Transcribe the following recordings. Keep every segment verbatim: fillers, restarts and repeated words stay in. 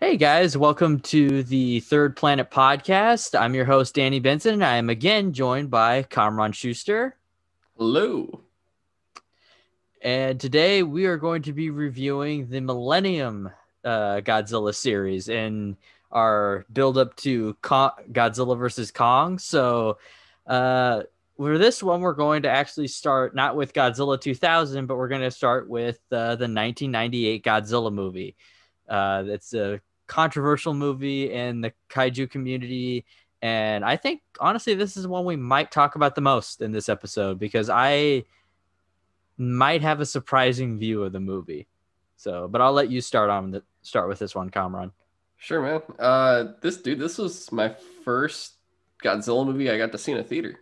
Hey guys, welcome to the third Planet Podcast. I'm your host, Danny Benson, and I am again joined by Kamron Schuster. Hello. And today we are going to be reviewing the Millennium uh, Godzilla series in our build-up to Con- Godzilla versus. Kong. So uh, for this one, we're going to actually start not with Godzilla two thousand, but we're going to start with uh, the nineteen ninety-eight Godzilla movie. Uh, it's a controversial movie in the kaiju community, and I think honestly this is one we might talk about the most in this episode because I might have a surprising view of the movie. So, but I'll let you start on the start with this one, Kamron. Sure, man. Uh, this dude, this was my first Godzilla movie I got to see in a theater.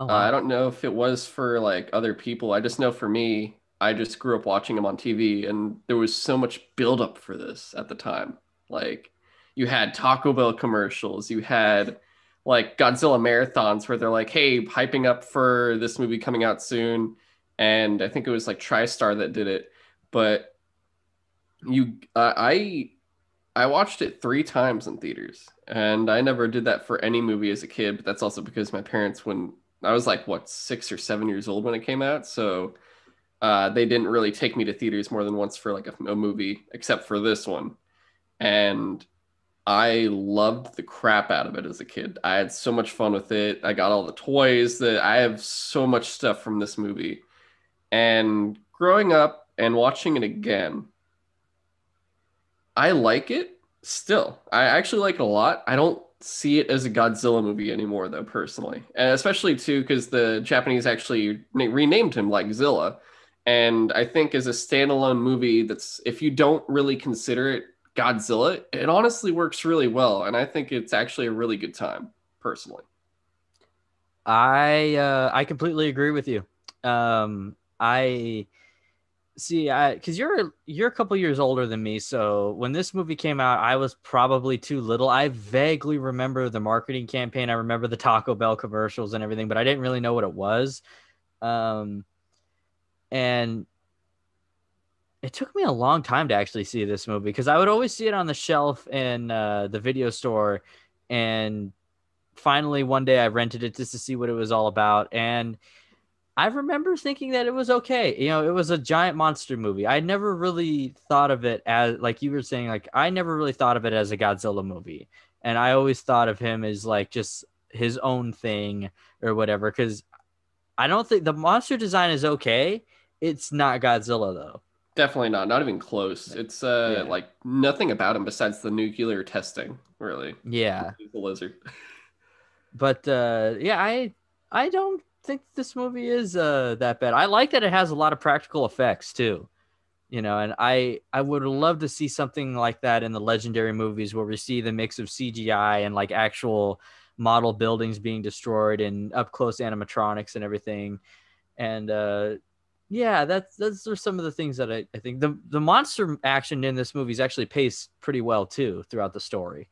Oh, wow. uh, I don't know if it was for like other people. I just know for me, I just grew up watching him on T V, and there was so much buildup for this at the time. Like, you had Taco Bell commercials, you had like Godzilla marathons where they're like, hey, hyping up for this movie coming out soon. And I think it was like TriStar that did it. But you, uh, I, I watched it three times in theaters, and I never did that for any movie as a kid. But that's also because my parents, when I was like, what, six or seven years old when it came out. So Uh, they didn't really take me to theaters more than once for like a, a movie, except for this one. And I loved the crap out of it as a kid. I had so much fun with it. I got all the toys. That I have so much stuff from this movie. And growing up and watching it again, I like it still. I actually like it a lot. I don't see it as a Godzilla movie anymore, though, personally. And especially, too, because the Japanese actually na- renamed him like Zilla. And I think as a standalone movie, that's, if you don't really consider it Godzilla, it honestly works really well. And I think it's actually a really good time, personally. I uh, I completely agree with you. Um, I see, I because you're you're a couple years older than me. So when this movie came out, I was probably too little. I vaguely remember the marketing campaign. I remember the Taco Bell commercials and everything, but I didn't really know what it was. Um And it took me a long time to actually see this movie because I would always see it on the shelf in uh, the video store. And finally, one day I rented it just to see what it was all about. And I remember thinking that it was okay. You know, it was a giant monster movie. I never really thought of it as, like you were saying, like I never really thought of it as a Godzilla movie. And I always thought of him as like just his own thing or whatever, because I don't think the monster design is okay. It's not Godzilla, though. Definitely not. Not even close. It's uh, yeah. like nothing about him besides the nuclear testing, really. Yeah. He's a lizard. But uh, yeah, I I don't think this movie is uh, that bad. I like that it has a lot of practical effects, too. You know, and I, I would love to see something like that in the Legendary movies where we see the mix of C G I and like actual model buildings being destroyed and up close animatronics and everything. And uh, yeah, that's those are some of the things that I, I think the the monster action in this movie is actually paced pretty well too throughout the story.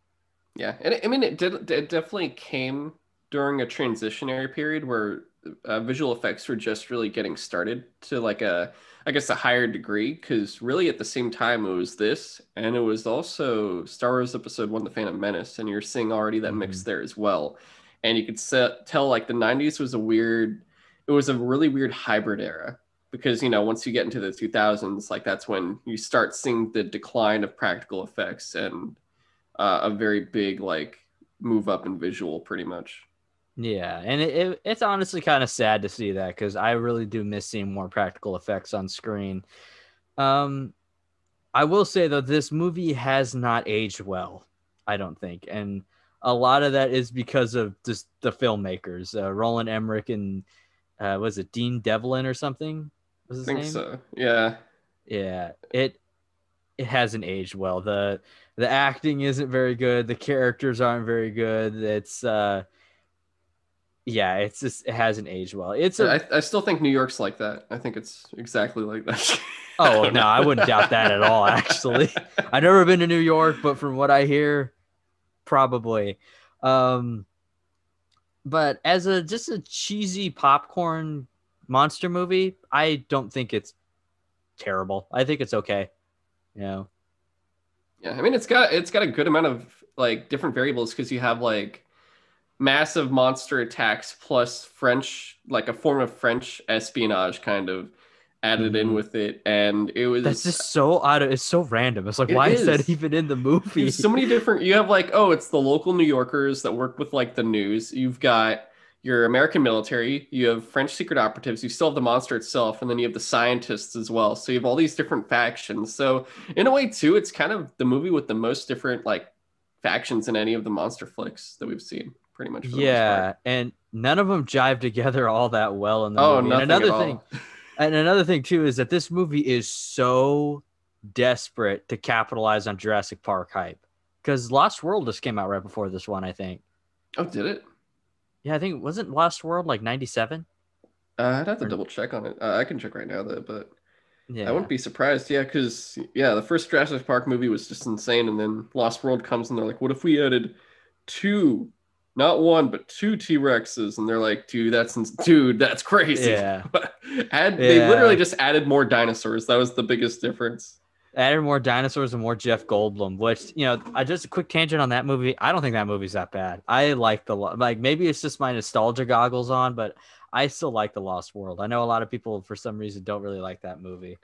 Yeah, and it, I mean it did it definitely came during a transitionary period where uh, visual effects were just really getting started to like a I guess a higher degree, because really at the same time it was this and it was also Star Wars Episode One: The Phantom Menace, and you're seeing already that mm-hmm. mix there as well. And you could set, tell like the nineties was a weird, it was a really weird hybrid era, because you know once you get into the two thousands, like that's when you start seeing the decline of practical effects and uh, a very big like move up in visual pretty much. Yeah, and it, it it's honestly kind of sad to see that because I really do miss seeing more practical effects on screen. Um, I will say, though, this movie has not aged well, I don't think. And a lot of that is because of just the filmmakers. Uh, Roland Emmerich and, uh, was it Dean Devlin or something? Was his name? I think so, yeah. Yeah, it it hasn't aged well. The, the acting isn't very good. The characters aren't very good. It's... Uh, Yeah, it's just it hasn't aged well. It's a, I, I still think New York's like that. I think it's exactly like that. Oh no, know. I wouldn't doubt that at all. Actually, I've never been to New York, but from what I hear, probably. Um, but as a just a cheesy popcorn monster movie, I don't think it's terrible. I think it's okay. You know, Yeah, I mean, it's got it's got a good amount of like different variables because you have like massive monster attacks plus French, like a form of French espionage kind of added mm-hmm. in with it, and it was that's just so odd. It's so random. It's like, it why is. is that even in the movie? There's so many different. You have like, oh, it's the local New Yorkers that work with like the news. You've got your American military, you have French secret operatives, you still have the monster itself, and then you have the scientists as well. So you have all these different factions. So in a way, too, it's kind of the movie with the most different like factions in any of the monster flicks that we've seen, pretty much. Yeah, and none of them jive together all that well in the oh, movie. And another thing, and another thing too is that this movie is so desperate to capitalize on Jurassic Park hype because Lost World just came out right before this one, I think. Oh, did it? Yeah, I think, wasn't Lost World like ninety-seven? Uh, I'd have to or... double check on it. Uh, I can check right now, though, but yeah. I wouldn't be surprised. Yeah, because, yeah, the first Jurassic Park movie was just insane, and then Lost World comes, and they're like, what if we added two, not one, but two T-Rexes? And they're like, dude, that's, dude, that's crazy. Yeah. Add, yeah. They literally just added more dinosaurs. That was the biggest difference. Added more dinosaurs and more Jeff Goldblum, which, you know, I just a quick tangent on that movie. I don't think that movie's that bad. I like the, like, maybe it's just my nostalgia goggles on, but I still like The Lost World. I know a lot of people for some reason don't really like that movie.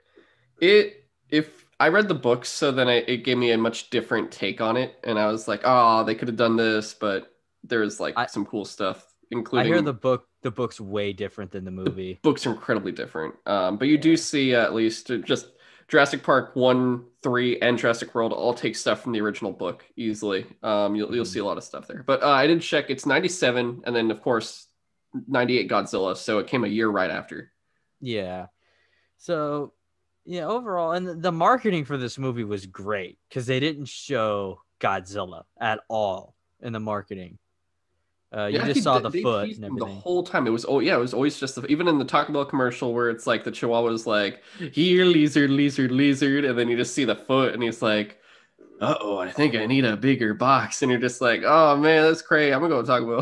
It, if I read the books, so then I, it gave me a much different take on it. And I was like, oh, they could have done this, but there was like I, some cool stuff, including. I hear the book. The book's way different than the movie. The books are incredibly different. Um, but you yeah. do see uh, at least just. Jurassic Park one, three, and Jurassic World all take stuff from the original book easily. Um, you'll, you'll see a lot of stuff there. But uh, I did check. It's ninety-seven, and then, of course, ninety-eight Godzilla, so it came a year right after. Yeah. So, yeah, overall, and the marketing for this movie was great because they didn't show Godzilla at all in the marketing. Uh, you yeah, just saw did, the foot and everything. The whole time. It was, oh yeah, it was always just, the, even in the Taco Bell commercial where it's like the Chihuahua's like, here, lizard, lizard, lizard. And then you just see the foot and he's like, uh-oh, I think I need a bigger box. And you're just like, oh man, that's crazy. I'm going to go to Taco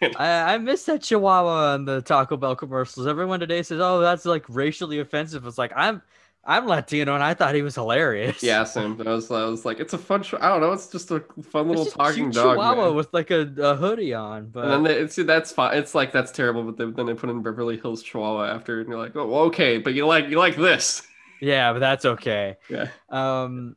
Bell. I, I miss that Chihuahua on the Taco Bell commercials. Everyone today says, oh, that's like racially offensive. It's like, I'm I'm Latino and I thought he was hilarious. Yeah, same. I was, I was like, it's a fun show. I don't know. It's just a fun little talking dog. Chihuahua with like a, a hoodie on. But and then they, see, that's fine. It's like, that's terrible. But they, then they put in Beverly Hills Chihuahua after and you're like, oh, okay. But you like, you like this. Yeah, but that's okay. Yeah. Um,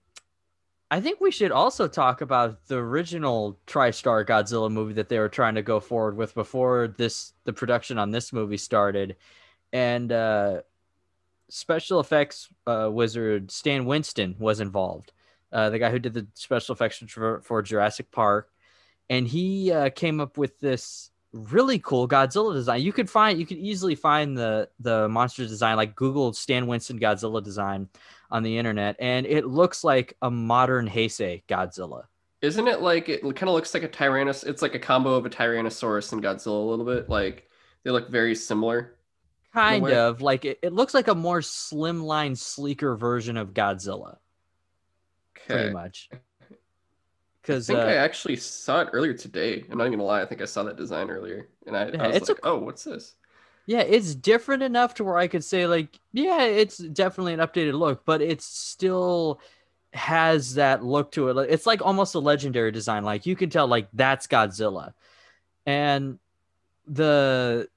I think we should also talk about the original TriStar Godzilla movie that they were trying to go forward with before this, the production on this movie started. And, uh, special effects uh, wizard Stan Winston was involved, uh, the guy who did the special effects for, for Jurassic Park, and he uh, came up with this really cool Godzilla design. You could find, you could easily find the the monster design. Like Google Stan Winston Godzilla design on the internet, and it looks like a modern Heisei Godzilla. Isn't it like it kind of looks like a Tyrannosaurus? It's like a combo of a Tyrannosaurus and Godzilla a little bit. Like they look very similar. Kind of like it, it looks like a more slimline, sleeker version of Godzilla. Okay. Pretty much. Because I think uh, I actually saw it earlier today. I'm not even gonna lie. I think I saw that design earlier, and I, yeah, I was it's like, a, "Oh, what's this?" Yeah, it's different enough to where I could say, like, yeah, it's definitely an updated look, but it still has that look to it. It's like almost a Legendary design. Like you can tell, like that's Godzilla, and the.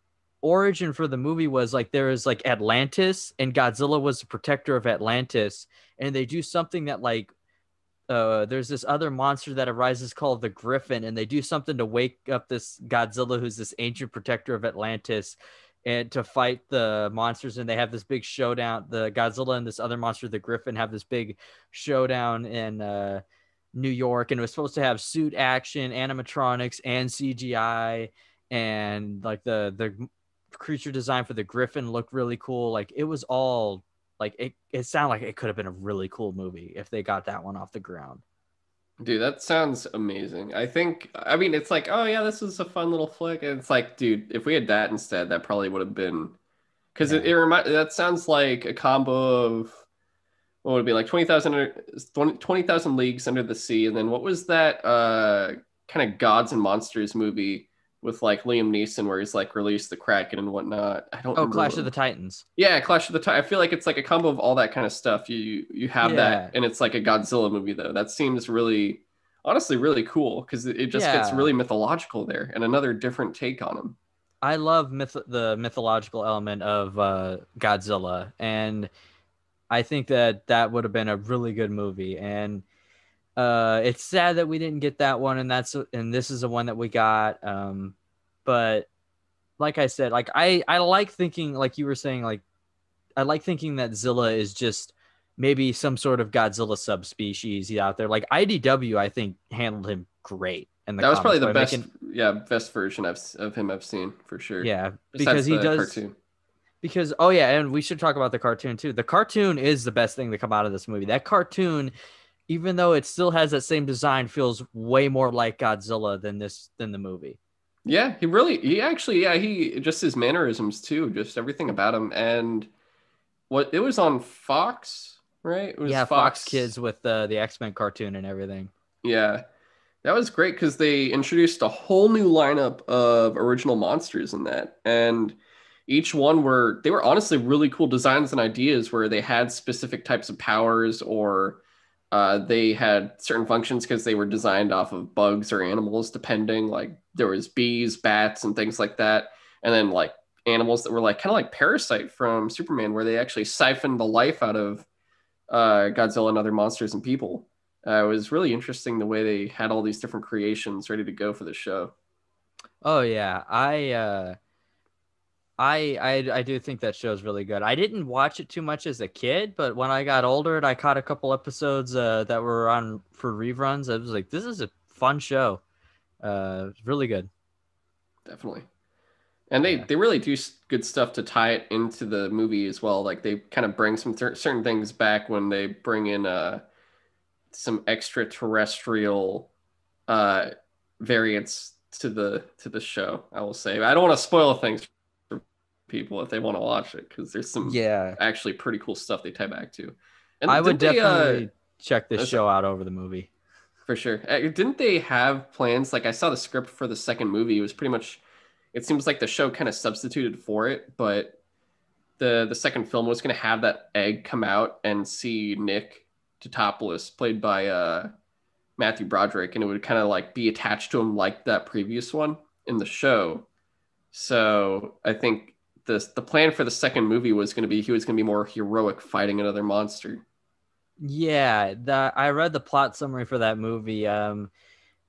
Origin for the movie was like there is like Atlantis and Godzilla was the protector of Atlantis, and they do something that like uh there's this other monster that arises called the Griffin, and they do something to wake up this Godzilla who's this ancient protector of Atlantis and to fight the monsters, and they have this big showdown. The Godzilla and this other monster, the Griffin, have this big showdown in uh New York, and it was supposed to have suit action, animatronics, and C G I, and like the the creature design for the Griffin looked really cool. Like it was all like it it sounded like it could have been a really cool movie if they got that one off the ground. Dude, that sounds amazing. I think I mean it's like, oh yeah, this is a fun little flick, and it's like, dude, if we had that instead, that probably would have been because yeah. it, it reminds that sounds like a combo of what would it be like twenty thousand twenty thousand Leagues Under the Sea, and then what was that uh kind of Gods and Monsters movie with like Liam Neeson, where he's like released the Kraken and whatnot. I don't. Oh, Clash of the Titans. Yeah, Clash of the Titans. I feel like it's like a combo of all that kind of stuff. You you have yeah. that, and it's like a Godzilla movie though. That seems really, honestly, really cool because it just yeah. gets really mythological there, and another different take on him. I love myth- the mythological element of uh, Godzilla, and I think that that would have been a really good movie. And uh, it's sad that we didn't get that one, and that's and this is the one that we got. Um, but like I said, like I, I like thinking, like you were saying, like I like thinking that Zilla is just maybe some sort of Godzilla subspecies out there. Like I D W, I think handled him great. And that was probably the best, making, yeah, best version of of him I've seen for sure. Yeah, because besides he does. Cartoon. Because oh yeah, and we should talk about the cartoon too. The cartoon is the best thing to come out of this movie. That cartoon, even though it still has that same design, feels way more like Godzilla than this than the movie. Yeah, he really, he actually, yeah, he just his mannerisms too, just everything about him. And what it was on Fox, right? It was yeah, Fox, Fox Kids with the the X-Men cartoon and everything. Yeah. That was great because they introduced a whole new lineup of original monsters in that. And each one were, they were honestly really cool designs and ideas where they had specific types of powers or uh, they had certain functions because they were designed off of bugs or animals, depending. Like there was bees, bats, and things like that. And then like animals that were like kind of like Parasite from Superman, where they actually siphoned the life out of uh, Godzilla and other monsters and people. Uh, it was really interesting the way they had all these different creations ready to go for the show. Oh yeah, I, uh, I, I, I do think that show's really good. I didn't watch it too much as a kid, but when I got older, and I caught a couple episodes uh, that were on for reruns. I was like, this is a fun show. Uh, really good. Definitely, and they yeah. they really do good stuff to tie it into the movie as well. Like they kind of bring some th- certain things back when they bring in a. Uh, some extraterrestrial uh variants to the to the show. I will say I don't want to spoil things for people if they want to watch it because there's some yeah actually pretty cool stuff they tie back to. And I would definitely they, uh, check this show out over the movie for sure. Didn't they have plans? Like I saw the script for the second movie. It was pretty much, it seems like the show kind of substituted for it, but the the second film was going to have that egg come out and see Nick Totopoulos, played by uh, Matthew Broderick, and it would kind of like be attached to him like that previous one in the show. So I think the the plan for the second movie was going to be he was going to be more heroic, fighting another monster. Yeah, the, I read the plot summary for that movie. Um,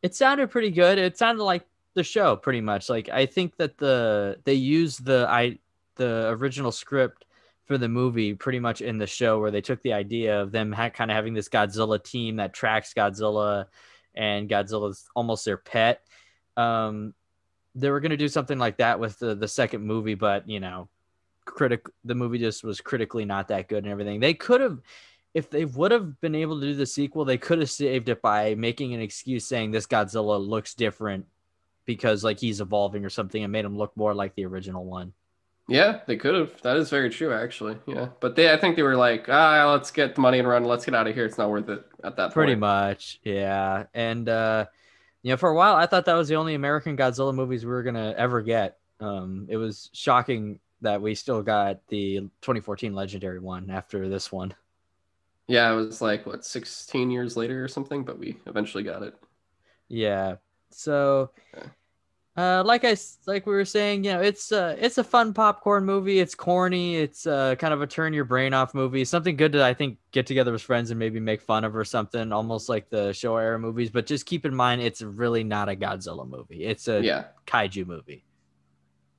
it sounded pretty good. It sounded like the show pretty much. Like I think that the they used the I the original script for the movie pretty much in the show, where they took the idea of them ha- kind of having this Godzilla team that tracks Godzilla, and Godzilla's almost their pet. Um, they were going to do something like that with the, the second movie, but you know, critic, the movie just was critically not that good and everything. They could have, if they would have been able to do the sequel, they could have saved it by making an excuse saying this Godzilla looks different because like he's evolving or something, and made him look more like the original one. Yeah, they could have. That is very true, actually. Yeah, but they, I think they were like, ah, let's get the money and run. Let's get out of here. It's not worth it at that point. Pretty much, yeah. And uh, you know, for a while, I thought that was the only American Godzilla movies we were gonna ever get. Um, it was shocking that we still got the twenty fourteen Legendary one after this one. Yeah, it was like what sixteen years later or something, but we eventually got it. Yeah. So. Yeah. Uh, like I like we were saying, you know, it's uh, it's a fun popcorn movie. It's corny. It's uh, kind of a turn your brain off movie. Something good to I think get together with friends and maybe make fun of or something, almost like the Showa era movies. But just keep in mind, it's really not a Godzilla movie. It's a yeah. kaiju movie,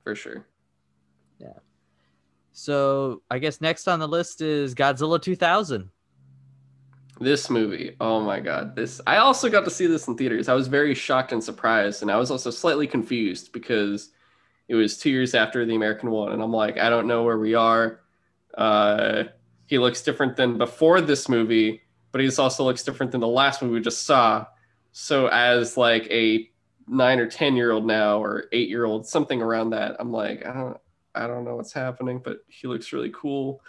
for sure. Yeah. So I guess next on the list is Godzilla two thousand. This movie, oh my god, this I also got to see this in theaters. I was very shocked and surprised, and I was also slightly confused because it was two years after the American one, and I'm like, I don't know where we are. Uh, he looks different than before this movie, but he also looks different than the last movie we just saw. So as like a nine or ten year old now, or eight year old, something around that, I'm like, I don't I don't know what's happening, but he looks really cool.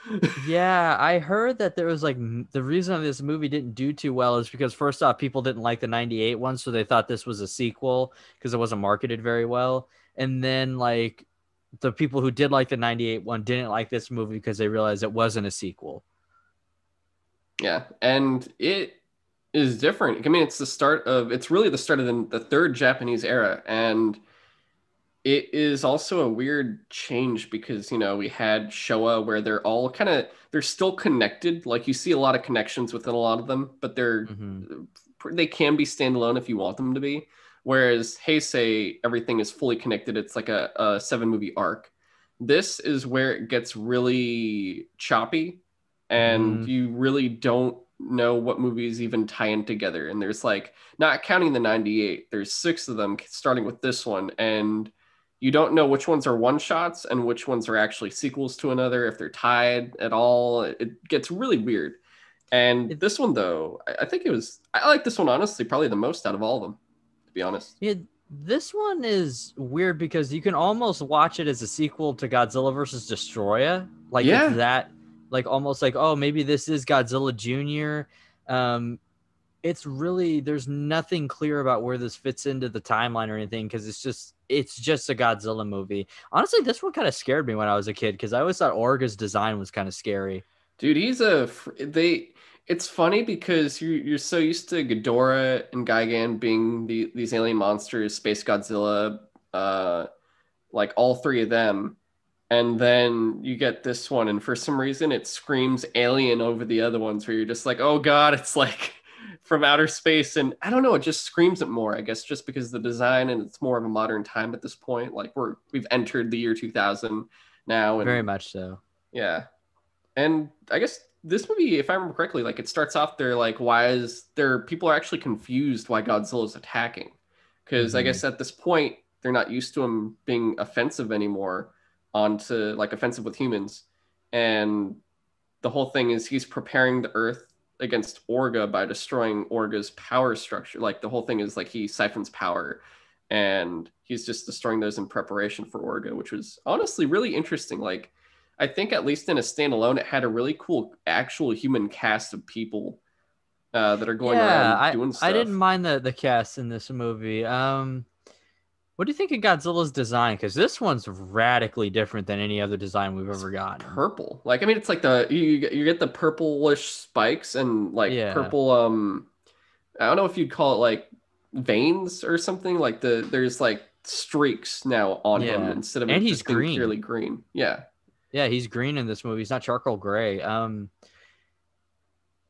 Yeah, I heard that there was like the reason this movie didn't do too well is because first off, people didn't like the ninety-eight one, so they thought this was a sequel because it wasn't marketed very well. And then like the people who did like the ninety-eight one didn't like this movie because they realized it wasn't a sequel. Yeah, and it is different. I mean, it's the start of it's really the start of the, the third Japanese era, and it is also a weird change because, you know, we had Showa where they're all kind of, they're still connected. Like you see a lot of connections within a lot of them, but they're, mm-hmm. they can be standalone if you want them to be. Whereas Heisei, everything is fully connected. It's like a, a seven movie arc. This is where it gets really choppy and mm-hmm. you really don't know what movies even tie in together. And there's like, not counting the ninety-eight, there's six of them starting with this one. And you don't know which ones are one-shots and which ones are actually sequels to another, if they're tied at all. It gets really weird. And it, this one, though, I, I think it was... I like this one, honestly, probably the most out of all of them, to be honest. Yeah, this one is weird because you can almost watch it as a sequel to Godzilla versus. Destroya. Like, yeah. it's that... Like, almost like, oh, maybe this is Godzilla Junior Um, it's really... There's nothing clear about where this fits into the timeline or anything because it's just... It's just a Godzilla movie. Honestly, this one kind of scared me when I was a kid because I always thought Orga's design was kind of scary. Dude, he's a they. It's funny because you're you're so used to Ghidorah and Gigan being the, these alien monsters, Space Godzilla, uh, like all three of them, and then you get this one, and for some reason it screams alien over the other ones. Where you're just like, oh god, it's like from outer space, and I don't know, it just screams it more, I guess, just because of the design, and it's more of a modern time at this point. Like we're we've entered the year two thousand now, and very much so. Yeah, and I guess this movie, if I remember correctly, like it starts off there like, why is there people are actually confused why Godzilla's attacking, because mm-hmm. I guess at this point they're not used to him being offensive anymore, onto like offensive with humans, and the whole thing is he's preparing the Earth against Orga by destroying Orga's power structure. Like the whole thing is like he siphons power, and he's just destroying those in preparation for Orga, which was honestly really interesting. Like I think at least in a standalone, it had a really cool actual human cast of people uh, that are going yeah, around doing I, stuff. I didn't mind the, the cast in this movie. Um, what do you think of Godzilla's design? Because this one's radically different than any other design we've ever gotten. Purple, like I mean, it's like the you you get the purplish spikes and like yeah. purple. Um, I don't know if you'd call it like veins or something. Like the there's like streaks now on yeah. him instead of and he's just green, clearly green. Yeah, yeah, he's green in this movie. He's not charcoal gray. Um,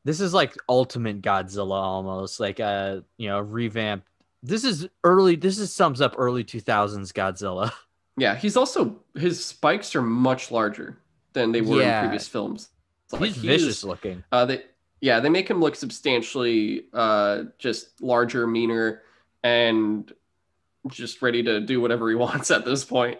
this is like ultimate Godzilla almost, like a you know revamp. This is early. This is sums up early two thousands Godzilla. Yeah, he's also his spikes are much larger than they were yeah. in previous films. He's like, vicious he's, looking. Uh, they yeah, they make him look substantially uh, just larger, meaner, and just ready to do whatever he wants at this point.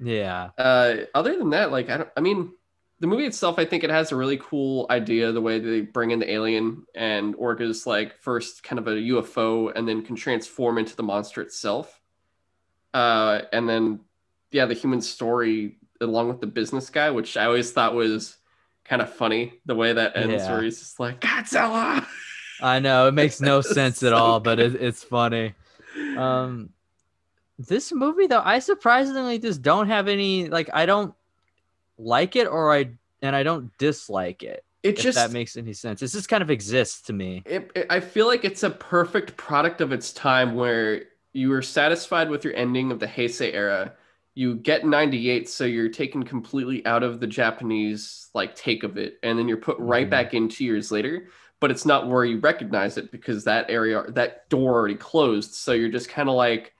Yeah. Uh, other than that, like I don't. I mean, the movie itself, I think it has a really cool idea, the way they bring in the alien and Orga's like first kind of a U F O and then can transform into the monster itself. Uh, and then, yeah, the human story along with the business guy, which I always thought was kind of funny, the way that ends yeah. where he's just like, Godzilla! I know, it makes no sense so at all, good. but it, it's funny. Um, this movie, though, I surprisingly just don't have any, like, I don't like it or I and I don't dislike it. It just if that makes any sense. It just kind of exists to me. It, it, I feel like it's a perfect product of its time where you were satisfied with your ending of the Heisei era. You get ninety-eight, so you're taken completely out of the Japanese like take of it, and then you're put right mm-hmm. back in two years later. But it's not where you recognize it because that area, that door already closed. So you're just kind of like,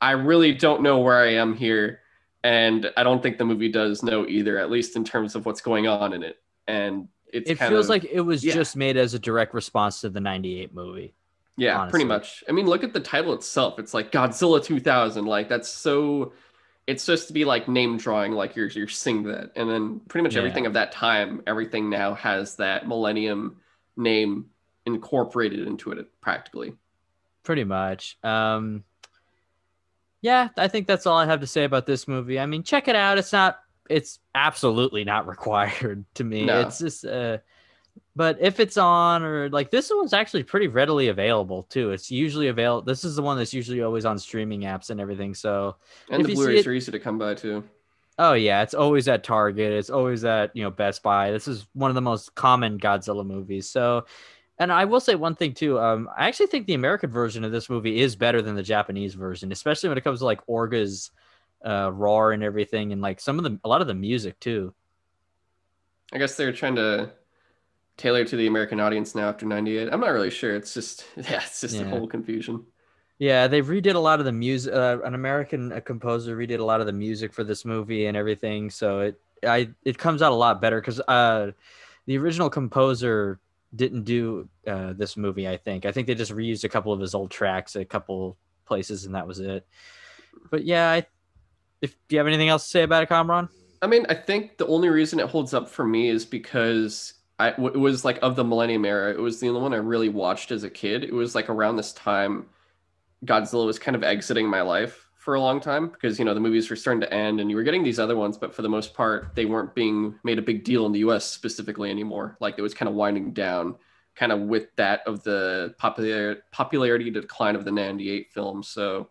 I really don't know where I am here. And I don't think the movie does know either, at least in terms of what's going on in it. And it's it kind feels of, like it was yeah. just made as a direct response to the ninety-eight movie. Yeah, honestly. Pretty much. I mean, look at the title itself. It's like Godzilla two thousand. Like that's so. It's supposed to be like name drawing, like you're you're seeing that, and then pretty much yeah. everything of that time, everything now has that Millennium name incorporated into it practically. Pretty much. Um... Yeah, I think that's all I have to say about this movie. I mean, check it out. It's not it's absolutely not required to me. No. It's just, uh, but if it's on, or like this one's actually pretty readily available too. It's usually available. This is the one that's usually always on streaming apps and everything. So, and the Blu-rays are easy to come by too. Oh yeah, it's always at Target. It's always at, you know, Best Buy. This is one of the most common Godzilla movies. So, and I will say one thing too. Um, I actually think the American version of this movie is better than the Japanese version, especially when it comes to like Orga's uh, roar and everything, and like some of the a lot of the music too. I guess they're trying to tailor to the American audience now after ninety-eight. I'm not really sure. It's just yeah, it's just yeah. a whole confusion. Yeah, they redid a lot of the music. Uh, an American a composer redid a lot of the music for this movie and everything. So it I it comes out a lot better because uh, the original composer didn't do uh, this movie. I think I think they just reused a couple of his old tracks, a couple places, and that was it. But yeah, I, if do you have anything else to say about it, Kamron? I mean, I think the only reason it holds up for me is because I it was like of the Millennium era. It was the only one I really watched as a kid. It was like around this time Godzilla was kind of exiting my life for a long time because, you know, the movies were starting to end and you were getting these other ones, but for the most part, they weren't being made a big deal in the U S specifically anymore. Like it was kind of winding down kind of with that of the popular popularity decline of the ninety-eight film. So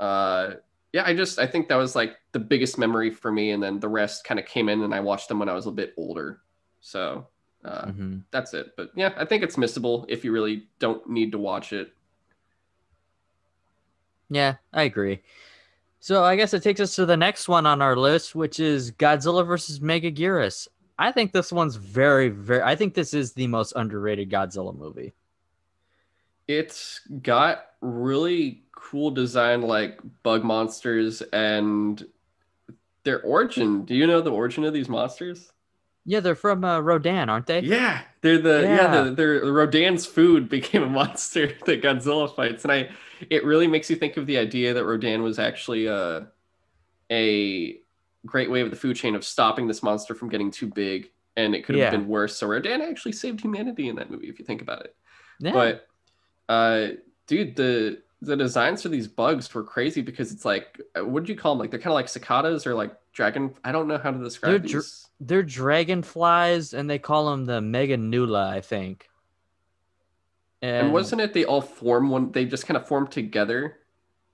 uh, yeah, I just, I think that was like the biggest memory for me. And then the rest kind of came in and I watched them when I was a bit older. So uh, mm-hmm. that's it. But yeah, I think it's missable if you really don't need to watch it. Yeah, I agree. So I guess it takes us to the next one on our list, which is Godzilla versus Megaguirus. I think this one's very, very... I think this is the most underrated Godzilla movie. It's got really cool design, like bug monsters and their origin. Do you know the origin of these monsters? Yeah, they're from uh, Rodan, aren't they? Yeah, they're the yeah, yeah they're, they're Rodan's food became a monster that Godzilla fights, and I it really makes you think of the idea that Rodan was actually uh, a great way of the food chain of stopping this monster from getting too big, and it could have yeah. been worse. So Rodan actually saved humanity in that movie, if you think about it. Yeah. But uh, dude, the the designs for these bugs were crazy because it's like, what do you call them? Like they're kind of like cicadas or like dragon. I don't know how to describe they're these. Dr- They're dragonflies, and they call them the Meganula, I think. And, and wasn't it they all form one? They just kind of form together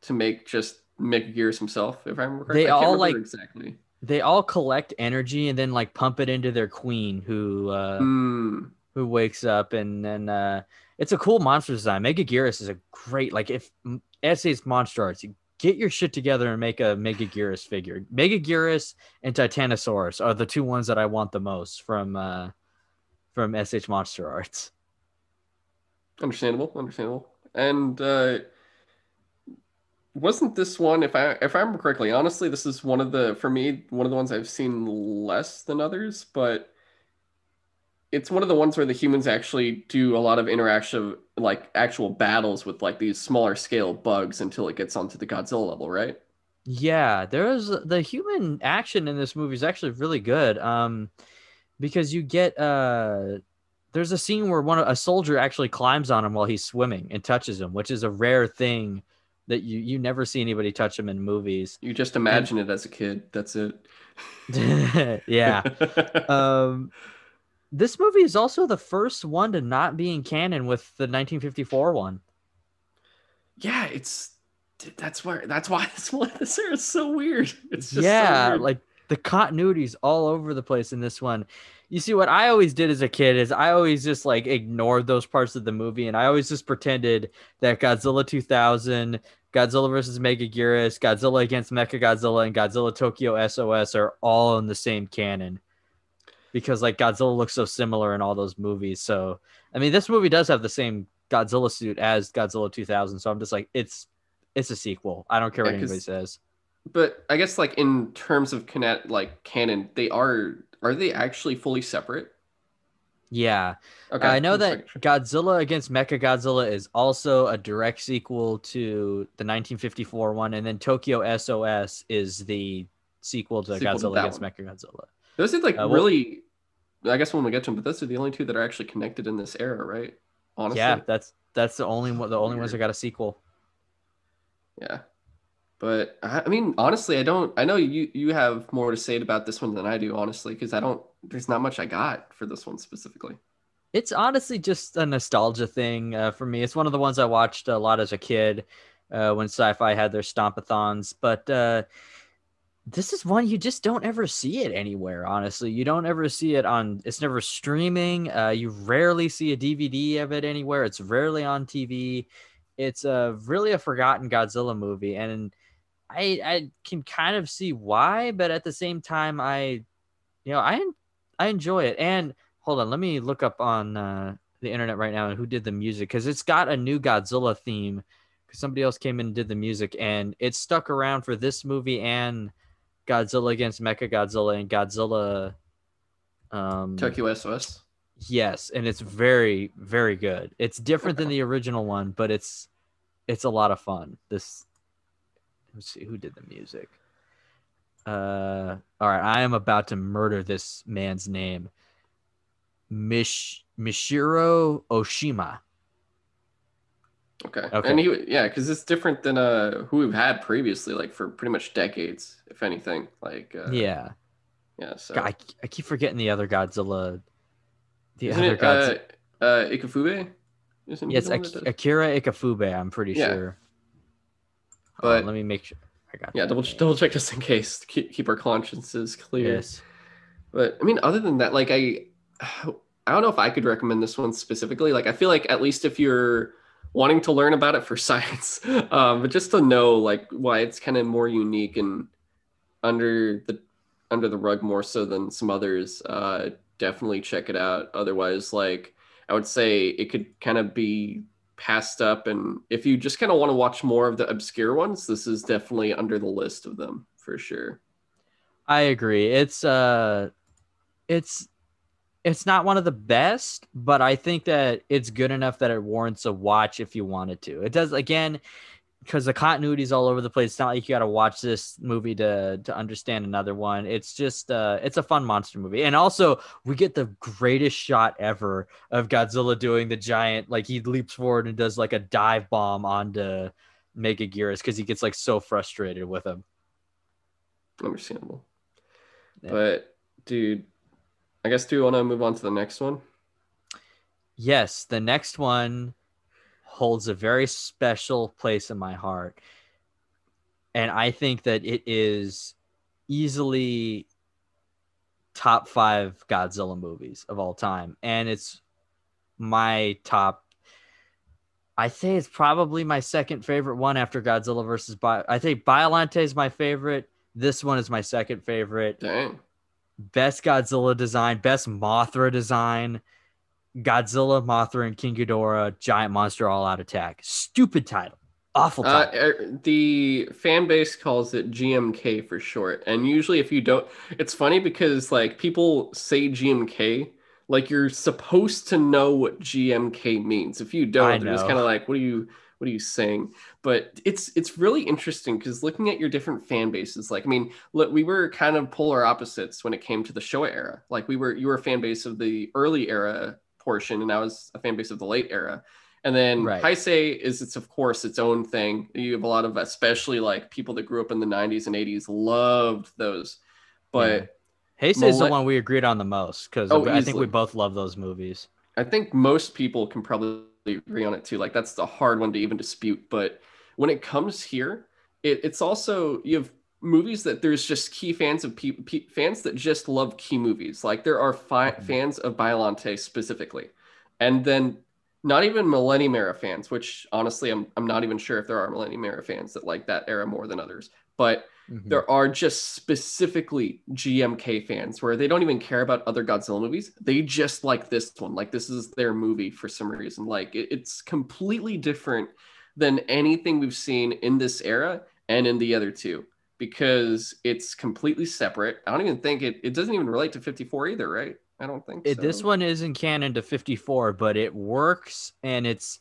to make just Megaguirus himself, if I remember correctly. They I all like exactly. They all collect energy and then like pump it into their queen, who uh, mm. who wakes up, and then uh, it's a cool monster design. Megaguirus is a great like if essays monster arts. You get your shit together and make a Megaguirus figure. Megaguirus and Titanosaurus are the two ones that I want the most from uh, from S H Monster Arts. Understandable, understandable. And uh, wasn't this one, if I if I remember correctly, honestly, this is one of the for me one of the ones I've seen less than others, but it's one of the ones where the humans actually do a lot of interaction, like actual battles with like these smaller scale bugs until it gets onto the Godzilla level, right? Yeah, there's the human action in this movie is actually really good um, because you get uh, there's a scene where one a soldier actually climbs on him while he's swimming and touches him, which is a rare thing that you you never see anybody touch him in movies. You just imagine and, it as a kid. That's it. yeah. um, This movie is also the first one to not be in canon with the nineteen fifty-four one. Yeah, it's that's why that's why this one this era is so weird. It's just yeah, so weird. Like the continuity's all over the place in this one. You see, what I always did as a kid is I always just like ignored those parts of the movie, and I always just pretended that Godzilla two thousand, Godzilla versus Megaguirus, Godzilla Against Mechagodzilla, and Godzilla Tokyo S O S are all in the same canon. Because like Godzilla looks so similar in all those movies. So, I mean, this movie does have the same Godzilla suit as Godzilla two thousand. So I'm just like, it's, it's a sequel. I don't care yeah, what anybody says. But I guess like in terms of canon, like canon, they are, are they actually fully separate? Yeah. Okay. Uh, I know that Godzilla Against Mechagodzilla is also a direct sequel to the nineteen fifty-four one. And then Tokyo S O S is the sequel to sequel Godzilla to Against one. Mechagodzilla. Those are like uh, well, really, I guess when we get to them, but those are the only two that are actually connected in this era, right? Honestly. Yeah, that's that's the only one, the only ones that got a sequel. Yeah. But I mean, honestly, I don't, I know you, you have more to say about this one than I do, honestly, because I don't, there's not much I got for this one specifically. It's honestly just a nostalgia thing uh, for me. It's one of the ones I watched a lot as a kid uh, when Sci-Fi had their stompathons, but uh, this is one you just don't ever see it anywhere. Honestly, you don't ever see it on, it's never streaming. Uh, you rarely see a D V D of it anywhere. It's rarely on T V. It's uh, really a forgotten Godzilla movie. And I, I can kind of see why, but at the same time, I, you know, I, I enjoy it. And hold on, let me look up on uh, the internet right now who did the music, because it's got a new Godzilla theme because somebody else came in and did the music, and it stuck around for this movie and Godzilla Against Mechagodzilla and Godzilla um, Tokyo S O S. Yes, and it's very, very good. It's different than the original one, but it's it's a lot of fun. This. Let's see who did the music. Uh, all right, I am about to murder this man's name. Mish Mishiro Oshima. Okay. Okay. And he, yeah, because it's different than uh who we've had previously, like for pretty much decades, if anything. Like uh, yeah, yeah. So God, I, I keep forgetting the other Godzilla. The Isn't other it, Godzilla. Uh, uh, Ikafube. Isn't yes, Ak- Akira Ifukube. I'm pretty yeah. sure. But oh, let me make sure I got yeah, double, double check just in case to keep, keep our consciences clear. Yes. But I mean, other than that, like I, I don't know if I could recommend this one specifically. Like I feel like at least if you're wanting to learn about it for science, um, but just to know like why it's kind of more unique and under the under the rug more so than some others, uh, definitely check it out. Otherwise, like I would say it could kind of be passed up, and if you just kind of want to watch more of the obscure ones, this is definitely under the list of them for sure. I agree. It's uh, it's it's not one of the best, but I think that it's good enough that it warrants a watch if you wanted to. It does again because the continuity is all over the place. It's not like you got to watch this movie to to understand another one. It's just uh, it's a fun monster movie, and also we get the greatest shot ever of Godzilla doing the giant, like he leaps forward and does like a dive bomb onto Megaguirus because he gets like so frustrated with him. Understandable, yeah. But dude, I guess do you want to move on to the next one? Yes, the next one holds a very special place in my heart, and I think that it is easily top five Godzilla movies of all time, and it's my top, I say it's probably my second favorite one after Godzilla versus Bi- I think Biollante is my favorite, this one is my second favorite. Dang. Best Godzilla design, best Mothra design. Godzilla, Mothra, and King Ghidorah, Giant Monster All-Out Attack. Stupid title. Awful title. Uh, the fan base calls it G M K for short. And usually if you don't... It's funny because like people say G M K, like you're supposed to know what G M K means. If you don't, they're just kind of like, what are you... What are you saying? But it's it's really interesting because looking at your different fan bases, like, I mean, look, we were kind of polar opposites when it came to the Showa era. Like we were, you were a fan base of the early era portion, and I was a fan base of the late era. And then right. Heisei is, it's of course its own thing. You have a lot of, especially like people that grew up in the nineties and eighties loved those. But yeah. Heisei is Mille- the one we agreed on the most because oh, I think we both love those movies. I think most people can probably agree on it too. Like that's the hard one to even dispute. But when it comes here, it, it's also you have movies that there's just key fans of people, pe- fans that just love key movies. Like there are fi- mm-hmm. fans of Biollante specifically, and then not even Millennium era fans. Which honestly, I'm I'm not even sure if there are Millennium era fans that like that era more than others. But mm-hmm. there are just specifically G M K fans where they don't even care about other Godzilla movies. They just like this one. Like this is their movie for some reason. Like it, it's completely different than anything we've seen in this era and in the other two because it's completely separate. I don't even think it, it doesn't even relate to fifty-four either, right? I don't think it, so. This one isn't canon to fifty-four, but it works and it's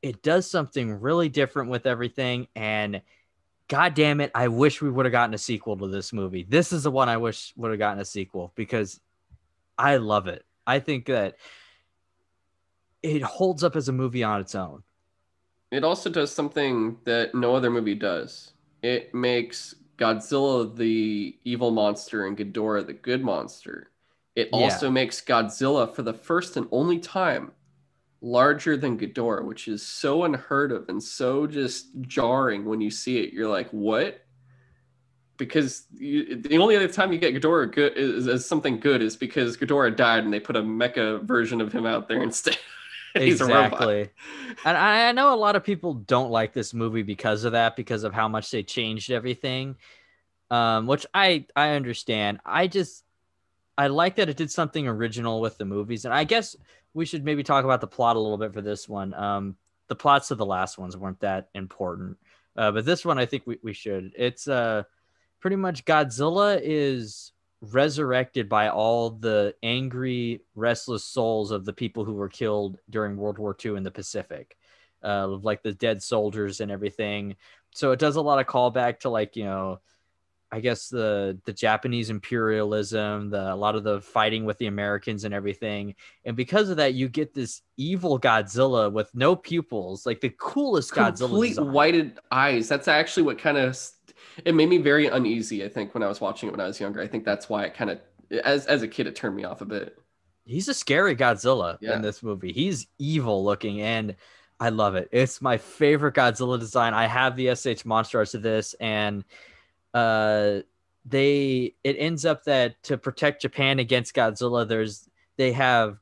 it does something really different with everything. And God damn it, I wish we would have gotten a sequel to this movie. This is the one I wish would have gotten a sequel because I love it. I think that it holds up as a movie on its own. It also does something that no other movie does. it makes Godzilla the evil monster and Ghidorah the good monster. It yeah. also makes Godzilla, for the first and only time, larger than Ghidorah, which is so unheard of and so just jarring when you see it. You're like, what? Because you, the only other time you get Ghidorah good is, is something good is because Ghidorah died and they put a mecha version of him out there instead. He's exactly. And I know a lot of people don't like this movie because of that, because of how much they changed everything, um, which I, I understand. I just, I like that it did something original with the movies. And I guess we should maybe talk about the plot a little bit for this one. Um, the plots of the last ones weren't that important, uh, but this one, I think we, we should. It's uh, pretty much Godzilla is resurrected by all the angry, restless souls of the people who were killed during World War Two in the Pacific, uh, like the dead soldiers and everything. So it does a lot of callback to, like, you know, I guess the, the Japanese imperialism, the, a lot of the fighting with the Americans and everything. And because of that, you get this evil Godzilla with no pupils, like the coolest Godzilla. Complete whited eyes. That's actually what kind of, it made me very uneasy, I think, when I was watching it when I was younger. I think that's why it kind of, as as a kid, it turned me off a bit. He's a scary Godzilla yeah. in this movie. He's evil looking, and I love it. It's my favorite Godzilla design. I have the S H Monster Arts of this, and uh they it ends up that to protect Japan against Godzilla, there's they have